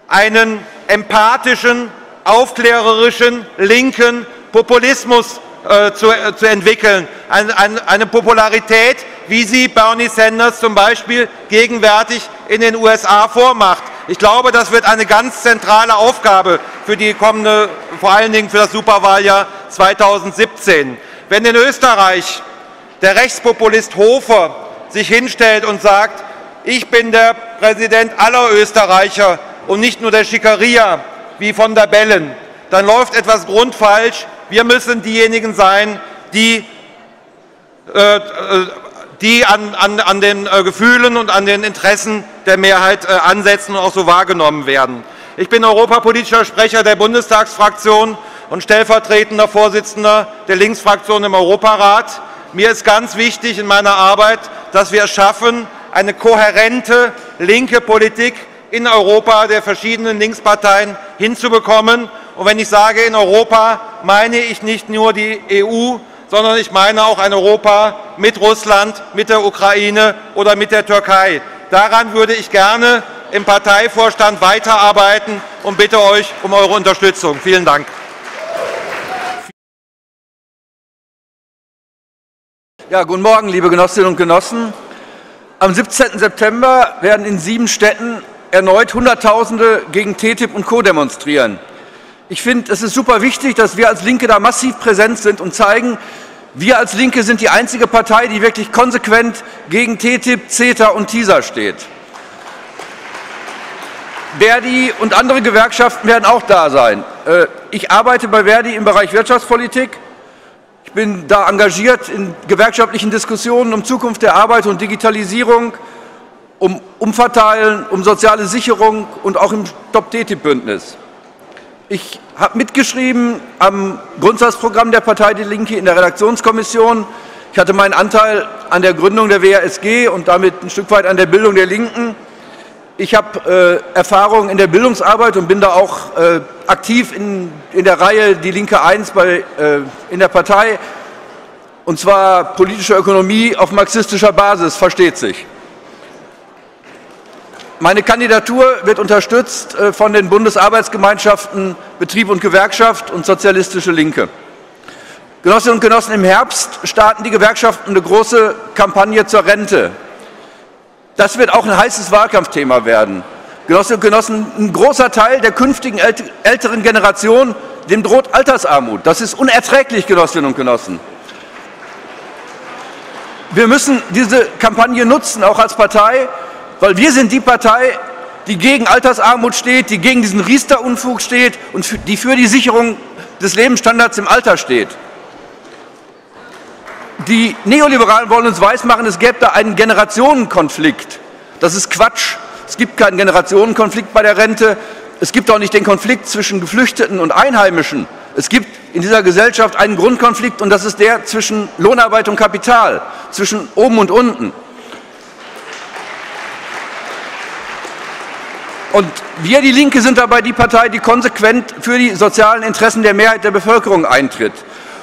einen empathischen, aufklärerischen, linken Populismus äh, zu, äh, zu entwickeln. Ein, ein, eine Popularität, wie sie Bernie Sanders zum Beispiel gegenwärtig in den U S A vormacht. Ich glaube, das wird eine ganz zentrale Aufgabe für die kommende, vor allen Dingen für das Superwahljahr zweitausendsiebzehn. Wenn in Österreich der Rechtspopulist Hofer sich hinstellt und sagt, ich bin der Präsident aller Österreicher und nicht nur der Schikaria wie von der Bellen, dann läuft etwas grundfalsch. Wir müssen diejenigen sein, die, äh, die an, an, an den äh, Gefühlen und an den Interessen der Mehrheit äh, ansetzen und auch so wahrgenommen werden. Ich bin europapolitischer Sprecher der Bundestagsfraktion und stellvertretender Vorsitzender der Linksfraktion im Europarat. Mir ist ganz wichtig in meiner Arbeit, dass wir es schaffen, eine kohärente linke Politik in Europa der verschiedenen Linksparteien hinzubekommen. Und wenn ich sage in Europa, meine ich nicht nur die E U, sondern ich meine auch ein Europa mit Russland, mit der Ukraine oder mit der Türkei. Daran würde ich gerne im Parteivorstand weiterarbeiten und bitte euch um eure Unterstützung. Vielen Dank. Ja, guten Morgen, liebe Genossinnen und Genossen. Am siebzehnten September werden in sieben Städten erneut Hunderttausende gegen T T I P und Co. demonstrieren. Ich finde, es ist super wichtig, dass wir als Linke da massiv präsent sind und zeigen, wir als Linke sind die einzige Partei, die wirklich konsequent gegen T T I P, CETA und TISA steht. Verdi und andere Gewerkschaften werden auch da sein. Ich arbeite bei Verdi im Bereich Wirtschaftspolitik. Ich bin da engagiert in gewerkschaftlichen Diskussionen um Zukunft der Arbeit und Digitalisierung, um Umverteilen, um soziale Sicherung und auch im Stop-T T I P-Bündnis. Ich habe mitgeschrieben am Grundsatzprogramm der Partei Die Linke in der Redaktionskommission. Ich hatte meinen Anteil an der Gründung der W R S G und damit ein Stück weit an der Bildung der Linken. Ich habe äh, Erfahrung in der Bildungsarbeit und bin da auch äh, aktiv in, in der Reihe Die Linke eins bei, äh, in der Partei, und zwar politische Ökonomie auf marxistischer Basis, versteht sich. Meine Kandidatur wird unterstützt äh, von den Bundesarbeitsgemeinschaften Betrieb und Gewerkschaft und Sozialistische Linke. Genossinnen und Genossen, im Herbst starten die Gewerkschaften eine große Kampagne zur Rente. Das wird auch ein heißes Wahlkampfthema werden. Genossinnen und Genossen, ein großer Teil der künftigen älteren Generation Dem droht Altersarmut. Das ist unerträglich, Genossinnen und Genossen. Wir müssen diese Kampagne nutzen, auch als Partei, weil wir sind die Partei, die gegen Altersarmut steht, die gegen diesen Riester-Unfug steht und die für die Sicherung des Lebensstandards im Alter steht. Die Neoliberalen wollen uns weismachen, es gäbe da einen Generationenkonflikt. Das ist Quatsch. Es gibt keinen Generationenkonflikt bei der Rente. Es gibt auch nicht den Konflikt zwischen Geflüchteten und Einheimischen. Es gibt in dieser Gesellschaft einen Grundkonflikt, und das ist der zwischen Lohnarbeit und Kapital, zwischen oben und unten. Und wir, die Linke, sind dabei die Partei, die konsequent für die sozialen Interessen der Mehrheit der Bevölkerung eintritt.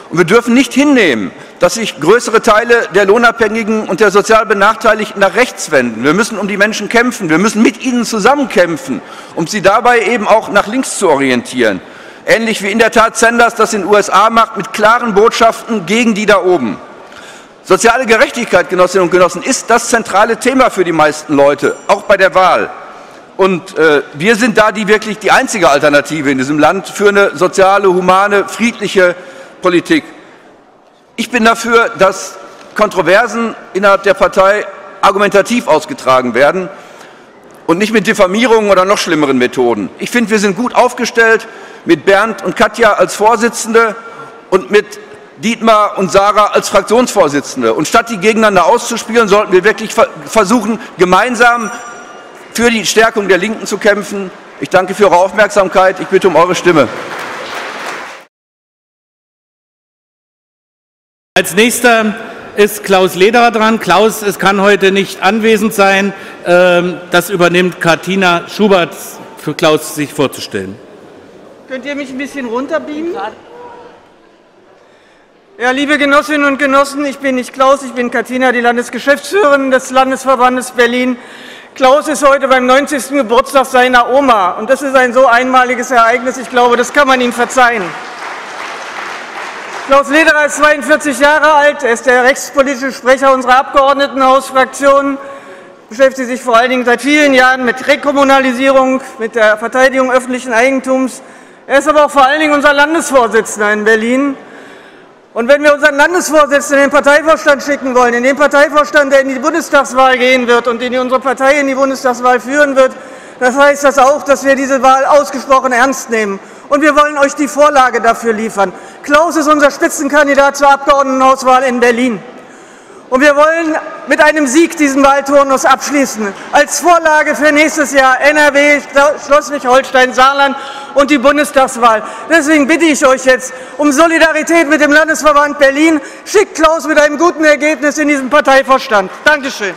Und wir dürfen nicht hinnehmen, dass sich größere Teile der Lohnabhängigen und der sozial Benachteiligten nach rechts wenden. Wir müssen um die Menschen kämpfen. Wir müssen mit ihnen zusammen kämpfen, um sie dabei eben auch nach links zu orientieren. Ähnlich wie in der Tat Sanders das in den U S A macht, mit klaren Botschaften gegen die da oben. Soziale Gerechtigkeit, Genossinnen und Genossen, ist das zentrale Thema für die meisten Leute, auch bei der Wahl. Und äh, wir sind da die wirklich die einzige Alternative in diesem Land für eine soziale, humane, friedliche Politik. Ich bin dafür, dass Kontroversen innerhalb der Partei argumentativ ausgetragen werden und nicht mit Diffamierungen oder noch schlimmeren Methoden. Ich finde, wir sind gut aufgestellt mit Bernd und Katja als Vorsitzende und mit Dietmar und Sarah als Fraktionsvorsitzende. Und statt die gegeneinander auszuspielen, sollten wir wirklich versuchen, gemeinsam für die Stärkung der Linken zu kämpfen. Ich danke für Ihre Aufmerksamkeit. Ich bitte um eure Stimme. Als nächster ist Klaus Lederer dran. Klaus, es kann heute nicht anwesend sein. Das übernimmt Katina Schubert, für Klaus sich vorzustellen. Könnt ihr mich ein bisschen runterbeamen? Ja, liebe Genossinnen und Genossen, ich bin nicht Klaus, ich bin Katina, die Landesgeschäftsführerin des Landesverbandes Berlin. Klaus ist heute beim neunzigsten Geburtstag seiner Oma, und das ist ein so einmaliges Ereignis, ich glaube, das kann man ihm verzeihen. Klaus Lederer ist zweiundvierzig Jahre alt, er ist der rechtspolitische Sprecher unserer Abgeordnetenhausfraktion, beschäftigt sich vor allen Dingen seit vielen Jahren mit Rekommunalisierung, mit der Verteidigung öffentlichen Eigentums. Er ist aber auch vor allen Dingen unser Landesvorsitzender in Berlin. Und wenn wir unseren Landesvorsitzenden in den Parteivorstand schicken wollen, in den Parteivorstand, der in die Bundestagswahl gehen wird und den unsere Partei in die Bundestagswahl führen wird, das heißt das auch, dass wir diese Wahl ausgesprochen ernst nehmen. Und wir wollen euch die Vorlage dafür liefern. Klaus ist unser Spitzenkandidat zur Abgeordnetenhauswahl in Berlin. Und wir wollen mit einem Sieg diesen Wahlturnus abschließen. Als Vorlage für nächstes Jahr N R W, Schleswig-Holstein, Saarland und die Bundestagswahl. Deswegen bitte ich euch jetzt um Solidarität mit dem Landesverband Berlin. Schickt Klaus mit einem guten Ergebnis in diesen Parteivorstand. Dankeschön.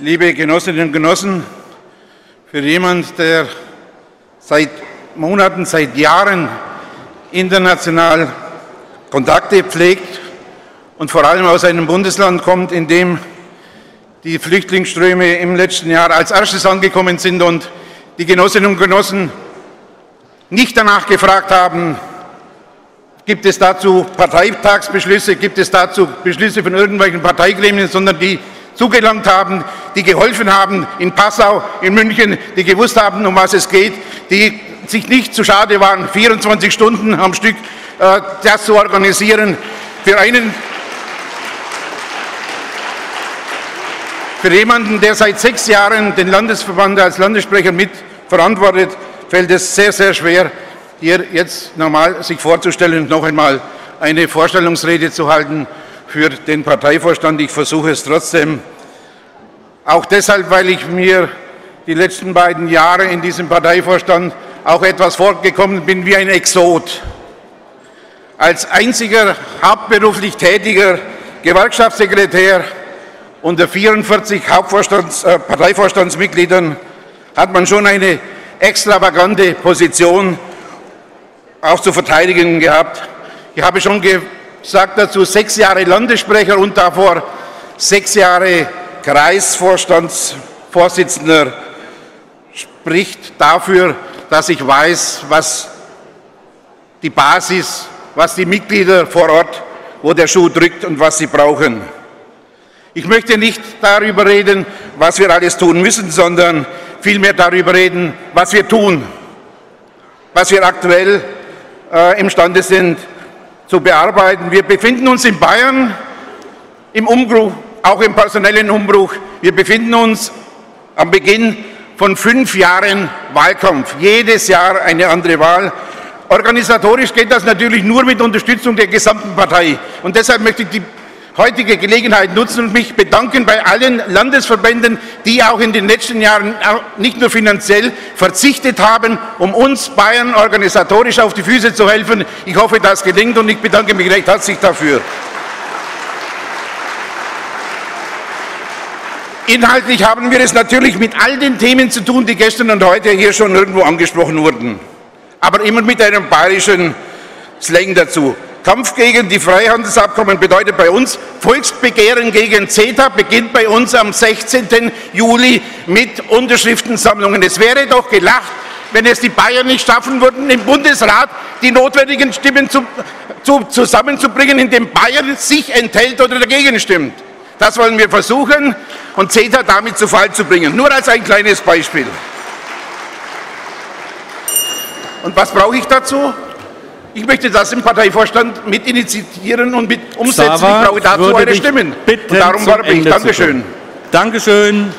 Liebe Genossinnen und Genossen, für jemanden, der seit Monaten, seit Jahren international Kontakte pflegt und vor allem aus einem Bundesland kommt, in dem die Flüchtlingsströme im letzten Jahr als erstes angekommen sind und die Genossinnen und Genossen nicht danach gefragt haben, gibt es dazu Parteitagsbeschlüsse, gibt es dazu Beschlüsse von irgendwelchen Parteigremien, sondern die zugelangt haben, die geholfen haben in Passau, in München, die gewusst haben, um was es geht, die sich nicht zu schade waren, vierundzwanzig Stunden am Stück äh, das zu organisieren. Für einen, für jemanden, der seit sechs Jahren den Landesverband als Landessprecher mit verantwortet, fällt es sehr, sehr schwer, hier jetzt nochmal sich vorzustellen und noch einmal eine Vorstellungsrede zu halten für den Parteivorstand. Ich versuche es trotzdem, auch deshalb, weil ich mir die letzten beiden Jahre in diesem Parteivorstand auch etwas vorgekommen bin wie ein Exot. Als einziger hauptberuflich tätiger Gewerkschaftssekretär unter vierundvierzig Hauptvorstands-, äh, Parteivorstandsmitgliedern hat man schon eine extravagante Position auch zu verteidigen gehabt. Ich habe schon gesagt dazu, sechs Jahre Landessprecher und davor sechs Jahre Kreisvorstandsvorsitzender spricht dafür, dass ich weiß, was die Basis, was die Mitglieder vor Ort, wo der Schuh drückt und was sie brauchen. Ich möchte nicht darüber reden, was wir alles tun müssen, sondern vielmehr darüber reden, was wir tun, was wir aktuell äh, imstande sind zu bearbeiten. Wir befinden uns in Bayern im Umbruch, auch im personellen Umbruch. Wir befinden uns am Beginn von fünf Jahren Wahlkampf. Jedes Jahr eine andere Wahl. Organisatorisch geht das natürlich nur mit Unterstützung der gesamten Partei. Und deshalb möchte ich die heutige Gelegenheit nutzen und mich bedanken bei allen Landesverbänden, die auch in den letzten Jahren nicht nur finanziell verzichtet haben, um uns Bayern organisatorisch auf die Füße zu helfen. Ich hoffe, das gelingt und ich bedanke mich recht herzlich dafür. Inhaltlich haben wir es natürlich mit all den Themen zu tun, die gestern und heute hier schon irgendwo angesprochen wurden. Aber immer mit einem bayerischen Slang dazu. Kampf gegen die Freihandelsabkommen bedeutet bei uns, Volksbegehren gegen CETA beginnt bei uns am sechzehnten Juli mit Unterschriftensammlungen. Es wäre doch gelacht, wenn es die Bayern nicht schaffen würden, im Bundesrat die notwendigen Stimmen zu, zu, zusammenzubringen, indem Bayern sich enthält oder dagegen stimmt. Das wollen wir versuchen und CETA damit zu Fall zu bringen. Nur als ein kleines Beispiel. Und was brauche ich dazu? Ich möchte das im Parteivorstand mit initiieren und mit umsetzen. Sava, ich brauche dazu eure Stimmen. Und darum war ich. Dankeschön. Dankeschön.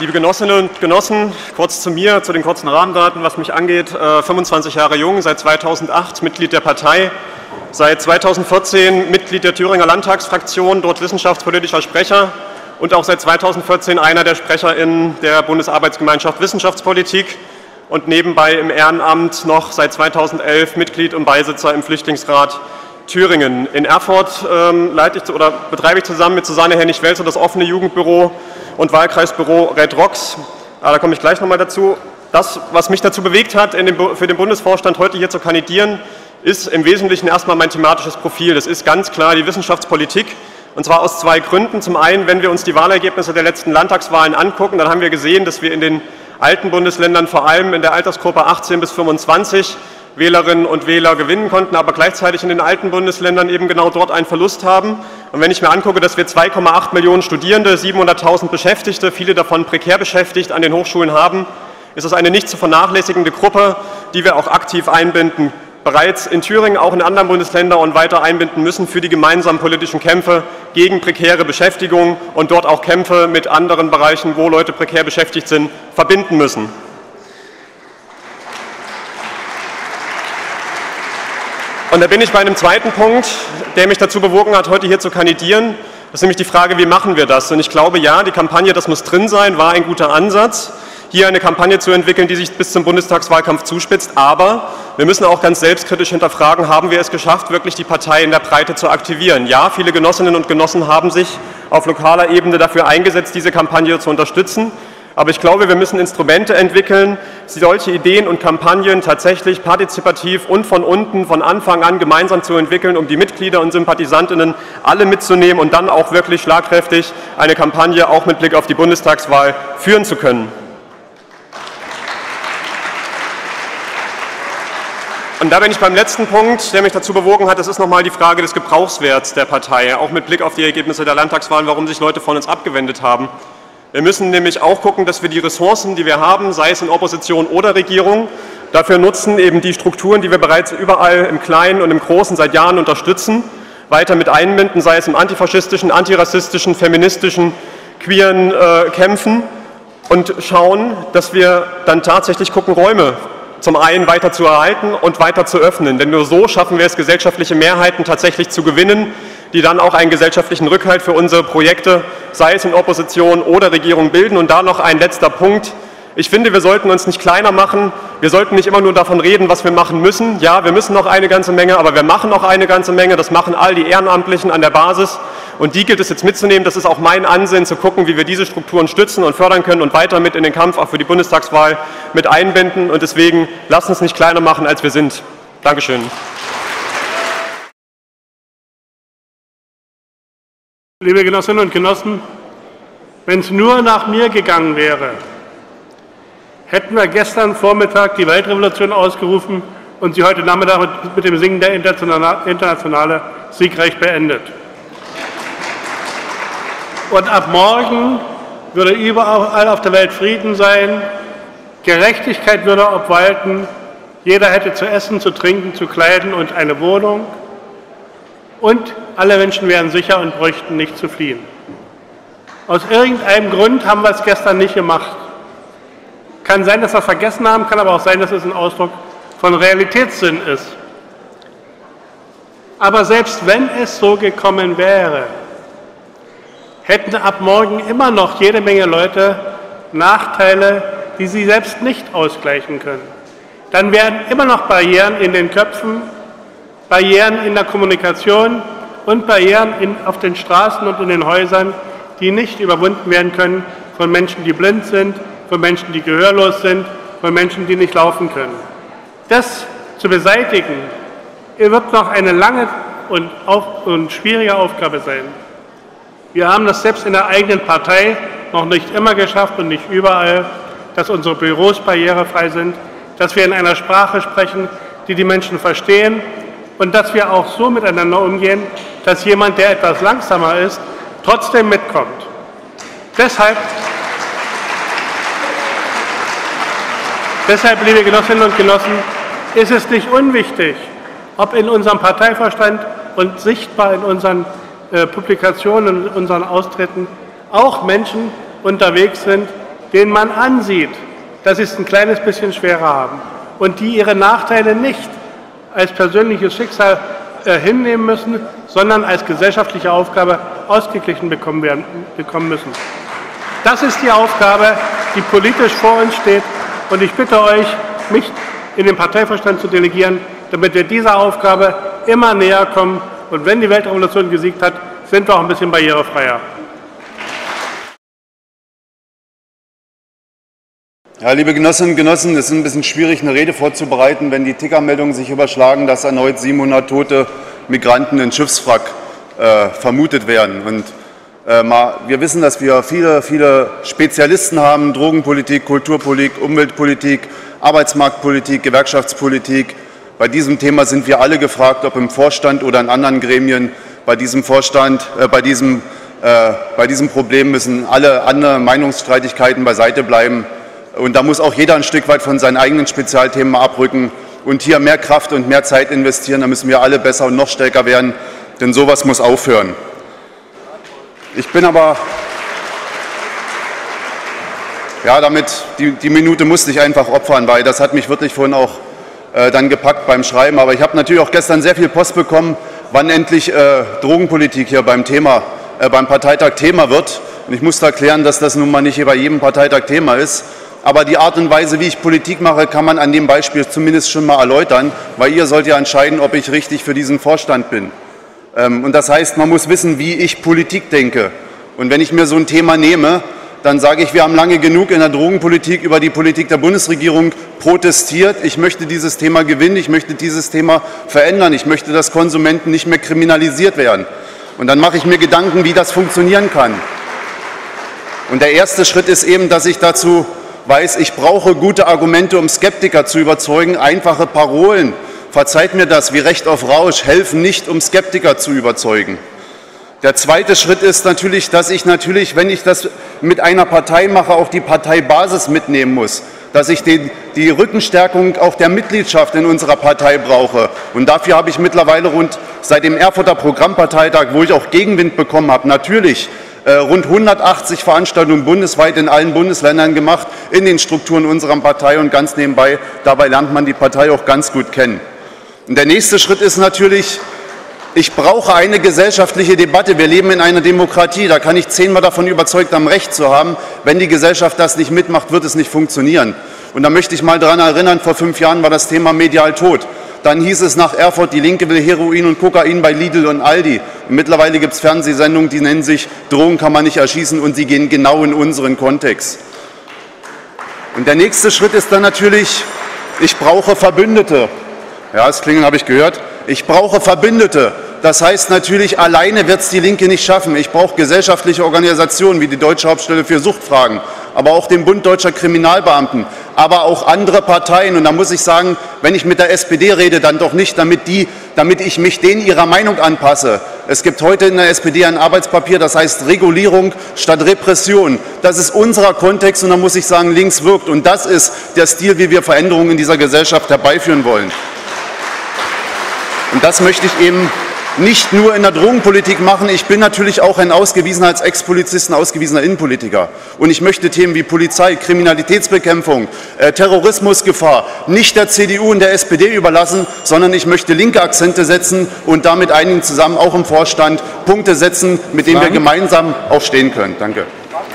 Liebe Genossinnen und Genossen, kurz zu mir, zu den kurzen Rahmendaten, was mich angeht. fünfundzwanzig Jahre jung, seit zweitausendacht Mitglied der Partei. Seit zweitausendvierzehn Mitglied der Thüringer Landtagsfraktion, dort wissenschaftspolitischer Sprecher und auch seit zweitausendvierzehn einer der Sprecher in der Bundesarbeitsgemeinschaft Wissenschaftspolitik und nebenbei im Ehrenamt noch seit zweitausendelf Mitglied und Beisitzer im Flüchtlingsrat Thüringen. In Erfurt ähm, leite ich, oder betreibe ich zusammen mit Susanne Hennig-Welzer das offene Jugendbüro und Wahlkreisbüro Red Rocks. Ah, da komme ich gleich nochmal dazu. Das, was mich dazu bewegt hat, in dem, für den Bundesvorstand heute hier zu kandidieren, ist im Wesentlichen erstmal mein thematisches Profil. Das ist ganz klar die Wissenschaftspolitik, und zwar aus zwei Gründen. Zum einen, wenn wir uns die Wahlergebnisse der letzten Landtagswahlen angucken, dann haben wir gesehen, dass wir in den alten Bundesländern vor allem in der Altersgruppe achtzehn bis fünfundzwanzig Wählerinnen und Wähler gewinnen konnten, aber gleichzeitig in den alten Bundesländern eben genau dort einen Verlust haben. Und wenn ich mir angucke, dass wir zwei Komma acht Millionen Studierende, siebenhunderttausend Beschäftigte, viele davon prekär beschäftigt, an den Hochschulen haben, ist das eine nicht zu vernachlässigende Gruppe, die wir auch aktiv einbinden können. Bereits in Thüringen, auch in anderen Bundesländern und weiter einbinden müssen für die gemeinsamen politischen Kämpfe gegen prekäre Beschäftigung und dort auch Kämpfe mit anderen Bereichen, wo Leute prekär beschäftigt sind, verbinden müssen. Und da bin ich bei einem zweiten Punkt, der mich dazu bewogen hat, heute hier zu kandidieren. Das ist nämlich die Frage, wie machen wir das? Und ich glaube, ja, die Kampagne, das muss drin sein, war ein guter Ansatz, hier eine Kampagne zu entwickeln, die sich bis zum Bundestagswahlkampf zuspitzt. Aber wir müssen auch ganz selbstkritisch hinterfragen, haben wir es geschafft, wirklich die Partei in der Breite zu aktivieren? Ja, viele Genossinnen und Genossen haben sich auf lokaler Ebene dafür eingesetzt, diese Kampagne zu unterstützen. Aber ich glaube, wir müssen Instrumente entwickeln, solche Ideen und Kampagnen tatsächlich partizipativ und von unten, von Anfang an gemeinsam zu entwickeln, um die Mitglieder und Sympathisantinnen alle mitzunehmen und dann auch wirklich schlagkräftig eine Kampagne auch mit Blick auf die Bundestagswahl führen zu können. Und da bin ich beim letzten Punkt, der mich dazu bewogen hat, das ist nochmal die Frage des Gebrauchswerts der Partei, auch mit Blick auf die Ergebnisse der Landtagswahlen, warum sich Leute von uns abgewendet haben. Wir müssen nämlich auch gucken, dass wir die Ressourcen, die wir haben, sei es in Opposition oder Regierung, dafür nutzen, eben die Strukturen, die wir bereits überall im Kleinen und im Großen seit Jahren unterstützen, weiter mit einbinden, sei es im antifaschistischen, antirassistischen, feministischen, queeren äh, Kämpfen und schauen, dass wir dann tatsächlich gucken, Räume zum einen weiter zu erhalten und weiter zu öffnen. Denn nur so schaffen wir es, gesellschaftliche Mehrheiten tatsächlich zu gewinnen, die dann auch einen gesellschaftlichen Rückhalt für unsere Projekte, sei es in Opposition oder Regierung, bilden. Und da noch ein letzter Punkt. Ich finde, wir sollten uns nicht kleiner machen. Wir sollten nicht immer nur davon reden, was wir machen müssen. Ja, wir müssen noch eine ganze Menge, aber wir machen auch eine ganze Menge. Das machen all die Ehrenamtlichen an der Basis. Und die gilt es jetzt mitzunehmen. Das ist auch mein Ansinnen, zu gucken, wie wir diese Strukturen stützen und fördern können und weiter mit in den Kampf auch für die Bundestagswahl mit einbinden. Und deswegen lasst uns nicht kleiner machen, als wir sind. Dankeschön. Liebe Genossinnen und Genossen, wenn es nur nach mir gegangen wäre, hätten wir gestern Vormittag die Weltrevolution ausgerufen und sie heute Nachmittag mit dem Singen der Internationale siegreich beendet. Und ab morgen würde überall auf der Welt Frieden sein, Gerechtigkeit würde obwalten, jeder hätte zu essen, zu trinken, zu kleiden und eine Wohnung. Und alle Menschen wären sicher und bräuchten nicht zu fliehen. Aus irgendeinem Grund haben wir es gestern nicht gemacht. Kann sein, dass wir es vergessen haben, kann aber auch sein, dass es ein Ausdruck von Realitätssinn ist. Aber selbst wenn es so gekommen wäre, hätten ab morgen immer noch jede Menge Leute Nachteile, die sie selbst nicht ausgleichen können. Dann wären immer noch Barrieren in den Köpfen, Barrieren in der Kommunikation und Barrieren in, auf den Straßen und in den Häusern, die nicht überwunden werden können von Menschen, die blind sind, von Menschen, die gehörlos sind, von Menschen, die nicht laufen können. Das zu beseitigen, wird noch eine lange und, auf, und schwierige Aufgabe sein. Wir haben das selbst in der eigenen Partei noch nicht immer geschafft und nicht überall, dass unsere Büros barrierefrei sind, dass wir in einer Sprache sprechen, die die Menschen verstehen, und dass wir auch so miteinander umgehen, dass jemand, der etwas langsamer ist, trotzdem mitkommt. Deshalb, deshalb, liebe Genossinnen und Genossen, ist es nicht unwichtig, ob in unserem Parteivorstand und sichtbar in unseren äh, Publikationen, in unseren Austritten auch Menschen unterwegs sind, denen man ansieht, dass sie es ein kleines bisschen schwerer haben und die ihre Nachteile nicht als persönliches Schicksal äh, hinnehmen müssen, sondern als gesellschaftliche Aufgabe ausgeglichen bekommen, werden, bekommen müssen. Das ist die Aufgabe, die politisch vor uns steht, und ich bitte euch, mich in den Parteivorstand zu delegieren, damit wir dieser Aufgabe immer näher kommen, und wenn die Weltrevolution gesiegt hat, sind wir auch ein bisschen barrierefreier. Ja, liebe Genossinnen und Genossen, es ist ein bisschen schwierig, eine Rede vorzubereiten, wenn die Tickermeldungen sich überschlagen, dass erneut siebenhundert tote Migranten in Schiffswrack äh, vermutet werden. Und äh, mal, wir wissen, dass wir viele, viele Spezialisten haben, Drogenpolitik, Kulturpolitik, Umweltpolitik, Arbeitsmarktpolitik, Gewerkschaftspolitik. Bei diesem Thema sind wir alle gefragt, ob im Vorstand oder in anderen Gremien. Bei diesem Vorstand, äh, bei diesem, äh, bei diesem Problem müssen alle anderen Meinungsstreitigkeiten beiseite bleiben. Und da muss auch jeder ein Stück weit von seinen eigenen Spezialthemen abrücken und hier mehr Kraft und mehr Zeit investieren. Da müssen wir alle besser und noch stärker werden, denn sowas muss aufhören. Ich bin aber, ja, damit, die, die Minute musste ich einfach opfern, weil das hat mich wirklich vorhin auch äh, dann gepackt beim Schreiben. Aber ich habe natürlich auch gestern sehr viel Post bekommen, wann endlich äh, Drogenpolitik hier beim Thema, äh, beim Parteitag Thema wird. Und ich musste erklären, dass das nun mal nicht bei jedem Parteitag Thema ist. Aber die Art und Weise, wie ich Politik mache, kann man an dem Beispiel zumindest schon mal erläutern, weil ihr sollt ja entscheiden, ob ich richtig für diesen Vorstand bin. Und das heißt, man muss wissen, wie ich Politik denke. Und wenn ich mir so ein Thema nehme, dann sage ich, wir haben lange genug in der Drogenpolitik über die Politik der Bundesregierung protestiert. Ich möchte dieses Thema gewinnen, ich möchte dieses Thema verändern, ich möchte, dass Konsumenten nicht mehr kriminalisiert werden. Und dann mache ich mir Gedanken, wie das funktionieren kann. Und der erste Schritt ist eben, dass ich dazu weiß, ich brauche gute Argumente, um Skeptiker zu überzeugen. Einfache Parolen, verzeiht mir das, wie Recht auf Rausch, helfen nicht, um Skeptiker zu überzeugen. Der zweite Schritt ist natürlich, dass ich natürlich, wenn ich das mit einer Partei mache, auch die Parteibasis mitnehmen muss. Dass ich die, die Rückenstärkung auch der Mitgliedschaft in unserer Partei brauche. Und dafür habe ich mittlerweile rund seit dem Erfurter Programmparteitag, wo ich auch Gegenwind bekommen habe, natürlich rund hundertachtzig Veranstaltungen bundesweit in allen Bundesländern gemacht, in den Strukturen unserer Partei und ganz nebenbei. Dabei lernt man die Partei auch ganz gut kennen. Und der nächste Schritt ist natürlich, ich brauche eine gesellschaftliche Debatte. Wir leben in einer Demokratie, da kann ich zehnmal davon überzeugt sein, Recht zu haben. Wenn die Gesellschaft das nicht mitmacht, wird es nicht funktionieren. Und da möchte ich mal daran erinnern, vor fünf Jahren war das Thema medial tot. Dann hieß es nach Erfurt, die Linke will Heroin und Kokain bei Lidl und Aldi. Und mittlerweile gibt es Fernsehsendungen, die nennen sich Drogen kann man nicht erschießen, und sie gehen genau in unseren Kontext. Und der nächste Schritt ist dann natürlich, ich brauche Verbündete. Ja, das Klingeln habe ich gehört. Ich brauche Verbündete. Das heißt natürlich, alleine wird es die Linke nicht schaffen. Ich brauche gesellschaftliche Organisationen wie die Deutsche Hauptstelle für Suchtfragen, aber auch den Bund Deutscher Kriminalbeamten, aber auch andere Parteien. Und da muss ich sagen, wenn ich mit der S P D rede, dann doch nicht, damit, die, damit ich mich denen ihrer Meinung anpasse, Es gibt heute in der S P D ein Arbeitspapier, das heißt Regulierung statt Repression. Das ist unser Kontext und da muss ich sagen, links wirkt. Und das ist der Stil, wie wir Veränderungen in dieser Gesellschaft herbeiführen wollen. Und das möchte ich eben nicht nur in der Drogenpolitik machen. Ich bin natürlich auch ein ausgewiesener als Ex-Polizist, ein ausgewiesener Innenpolitiker. Und ich möchte Themen wie Polizei, Kriminalitätsbekämpfung, Terrorismusgefahr nicht der C D U und der S P D überlassen, sondern ich möchte linke Akzente setzen und damit einigen zusammen auch im Vorstand Punkte setzen, mit denen wir gemeinsam auch stehen können. Danke.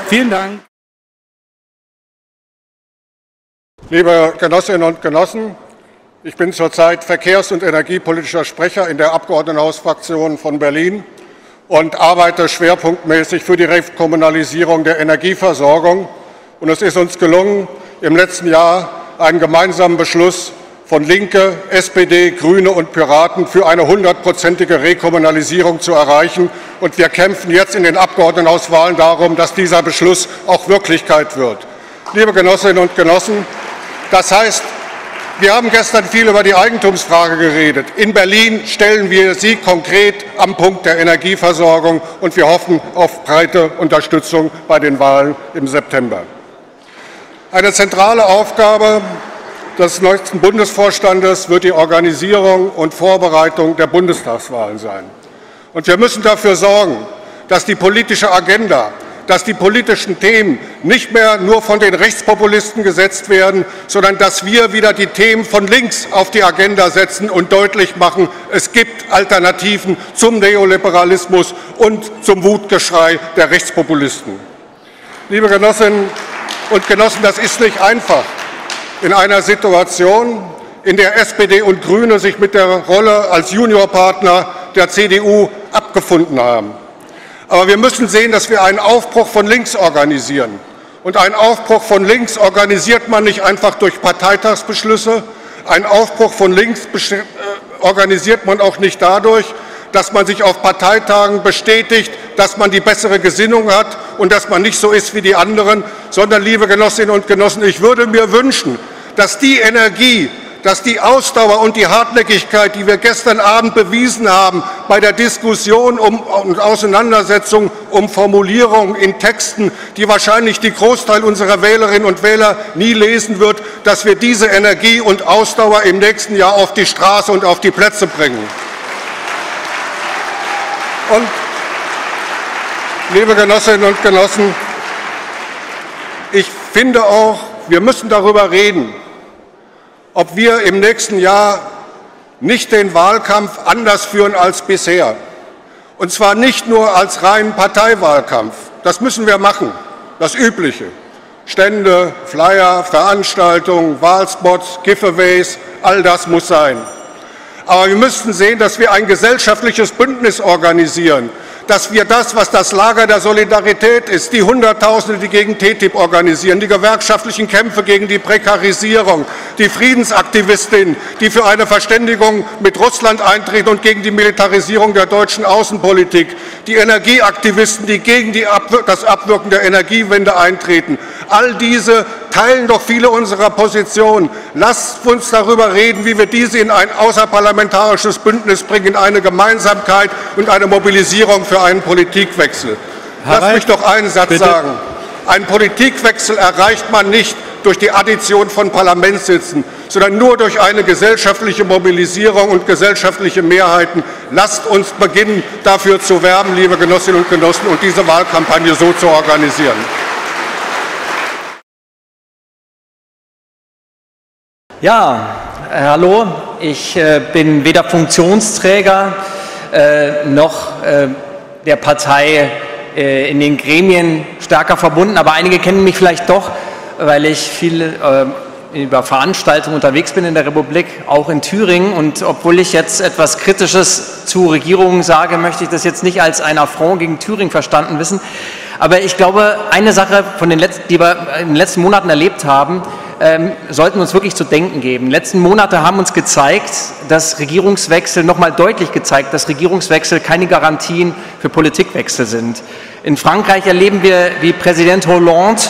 Vielen Dank. Liebe Genossinnen und Genossen, ich bin zurzeit Verkehrs- und Energiepolitischer Sprecher in der Abgeordnetenhausfraktion von Berlin und arbeite schwerpunktmäßig für die Rekommunalisierung der Energieversorgung. Und es ist uns gelungen, im letzten Jahr einen gemeinsamen Beschluss von Linke, S P D, Grüne und Piraten für eine hundertprozentige Rekommunalisierung zu erreichen. Und wir kämpfen jetzt in den Abgeordnetenhauswahlen darum, dass dieser Beschluss auch Wirklichkeit wird. Liebe Genossinnen und Genossen, das heißt, wir haben gestern viel über die Eigentumsfrage geredet. In Berlin stellen wir sie konkret am Punkt der Energieversorgung und wir hoffen auf breite Unterstützung bei den Wahlen im September. Eine zentrale Aufgabe des neuesten Bundesvorstandes wird die Organisierung und Vorbereitung der Bundestagswahlen sein. Und wir müssen dafür sorgen, dass die politische Agenda, dass die politischen Themen nicht mehr nur von den Rechtspopulisten gesetzt werden, sondern dass wir wieder die Themen von links auf die Agenda setzen und deutlich machen, es gibt Alternativen zum Neoliberalismus und zum Wutgeschrei der Rechtspopulisten. Liebe Genossinnen und Genossen, das ist nicht einfach in einer Situation, in der S P D und Grüne sich mit der Rolle als Juniorpartner der C D U abgefunden haben. Aber wir müssen sehen, dass wir einen Aufbruch von links organisieren. Und einen Aufbruch von links organisiert man nicht einfach durch Parteitagsbeschlüsse. Einen Aufbruch von links organisiert man auch nicht dadurch, dass man sich auf Parteitagen bestätigt, dass man die bessere Gesinnung hat und dass man nicht so ist wie die anderen. Sondern, liebe Genossinnen und Genossen, ich würde mir wünschen, dass die Energie, dass die Ausdauer und die Hartnäckigkeit, die wir gestern Abend bewiesen haben, bei der Diskussion um, und Auseinandersetzung um Formulierungen in Texten, die wahrscheinlich die Großteil unserer Wählerinnen und Wähler nie lesen wird, dass wir diese Energie und Ausdauer im nächsten Jahr auf die Straße und auf die Plätze bringen. Und, liebe Genossinnen und Genossen, ich finde auch, wir müssen darüber reden, ob wir im nächsten Jahr nicht den Wahlkampf anders führen als bisher. Und zwar nicht nur als reinen Parteiwahlkampf. Das müssen wir machen, das Übliche. Stände, Flyer, Veranstaltungen, Wahlspots, Giveaways, all das muss sein. Aber wir müssen sehen, dass wir ein gesellschaftliches Bündnis organisieren, dass wir das, was das Lager der Solidarität ist, die Hunderttausende, die gegen T T I P organisieren, die gewerkschaftlichen Kämpfe gegen die Prekarisierung, die Friedensaktivistinnen, die für eine Verständigung mit Russland eintreten und gegen die Militarisierung der deutschen Außenpolitik, die Energieaktivisten, die gegen die Abwir- das Abwirken der Energiewende eintreten. All diese teilen doch viele unserer Positionen. Lasst uns darüber reden, wie wir diese in ein außerparlamentarisches Bündnis bringen, in eine Gemeinsamkeit und eine Mobilisierung für einen Politikwechsel. Harald, lass mich doch einen Satz bitte sagen. Einen Politikwechsel erreicht man nicht durch die Addition von Parlamentssitzen, sondern nur durch eine gesellschaftliche Mobilisierung und gesellschaftliche Mehrheiten. Lasst uns beginnen, dafür zu werben, liebe Genossinnen und Genossen, und diese Wahlkampagne so zu organisieren. Ja, hallo, ich äh, bin weder Funktionsträger äh, noch äh, der Partei äh, in den Gremien stärker verbunden, aber einige kennen mich vielleicht doch, weil ich viel äh, über Veranstaltungen unterwegs bin in der Republik, auch in Thüringen. Und obwohl ich jetzt etwas Kritisches zu Regierungen sage, möchte ich das jetzt nicht als ein Affront gegen Thüringen verstanden wissen. Aber ich glaube, eine Sache, von den letzten, die wir in den letzten Monaten erlebt haben, Ähm, sollten uns wirklich zu denken geben. Die letzten Monate haben uns gezeigt, dass Regierungswechsel, nochmal deutlich gezeigt, dass Regierungswechsel keine Garantien für Politikwechsel sind. In Frankreich erleben wir, wie Präsident Hollande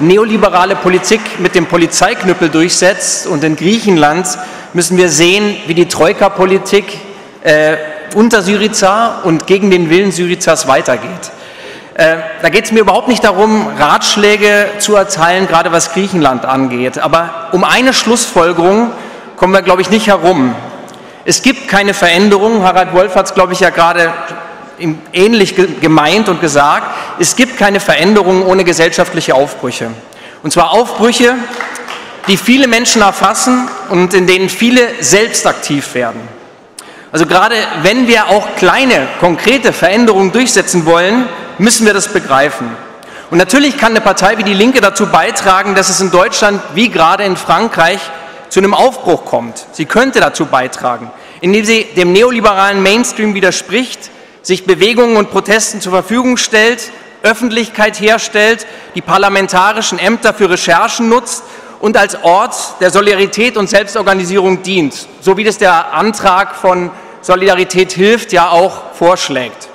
neoliberale Politik mit dem Polizeiknüppel durchsetzt, und in Griechenland müssen wir sehen, wie die Troika-Politik äh, unter Syriza und gegen den Willen Syrizas weitergeht. Da geht es mir überhaupt nicht darum, Ratschläge zu erteilen, gerade was Griechenland angeht. Aber um eine Schlussfolgerung kommen wir, glaube ich, nicht herum. Es gibt keine Veränderung. Harald Wolf hat es, glaube ich, ja gerade ähnlich gemeint und gesagt. Es gibt keine Veränderung ohne gesellschaftliche Aufbrüche. Und zwar Aufbrüche, die viele Menschen erfassen und in denen viele selbst aktiv werden. Also gerade wenn wir auch kleine, konkrete Veränderungen durchsetzen wollen, müssen wir das begreifen. Und natürlich kann eine Partei wie die Linke dazu beitragen, dass es in Deutschland, wie gerade in Frankreich, zu einem Aufbruch kommt. Sie könnte dazu beitragen, indem sie dem neoliberalen Mainstream widerspricht, sich Bewegungen und Protesten zur Verfügung stellt, Öffentlichkeit herstellt, die parlamentarischen Ämter für Recherchen nutzt und als Ort der Solidarität und Selbstorganisierung dient, so wie das der Antrag von Solidarität hilft ja auch vorschlägt.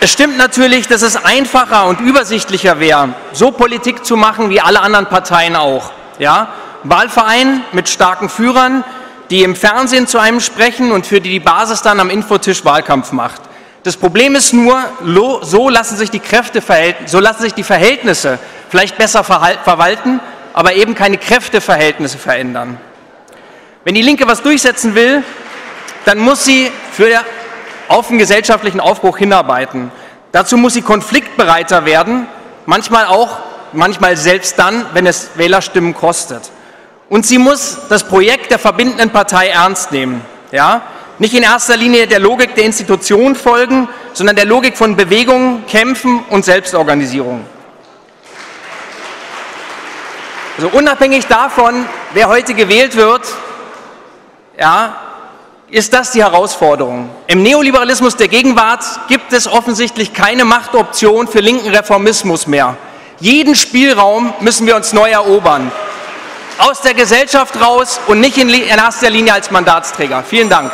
Es stimmt natürlich, dass es einfacher und übersichtlicher wäre, so Politik zu machen wie alle anderen Parteien auch. Ja? Wahlverein mit starken Führern, die im Fernsehen zu einem sprechen und für die die Basis dann am Infotisch Wahlkampf macht. Das Problem ist nur, so lassen sich die Kräfte verhalten, so lassen sich die Verhältnisse vielleicht besser verwalten, aber eben keine Kräfteverhältnisse verändern. Wenn die Linke was durchsetzen will, dann muss sie für auf den gesellschaftlichen Aufbruch hinarbeiten. Dazu muss sie konfliktbereiter werden, manchmal auch, manchmal selbst dann, wenn es Wählerstimmen kostet. Und sie muss das Projekt der verbindenden Partei ernst nehmen. Ja? Nicht in erster Linie der Logik der Institution folgen, sondern der Logik von Bewegungen, Kämpfen und Selbstorganisierung. Also unabhängig davon, wer heute gewählt wird, ja, ist das die Herausforderung. Im Neoliberalismus der Gegenwart gibt es offensichtlich keine Machtoption für linken Reformismus mehr. Jeden Spielraum müssen wir uns neu erobern. Aus der Gesellschaft raus und nicht in erster Linie als Mandatsträger. Vielen Dank.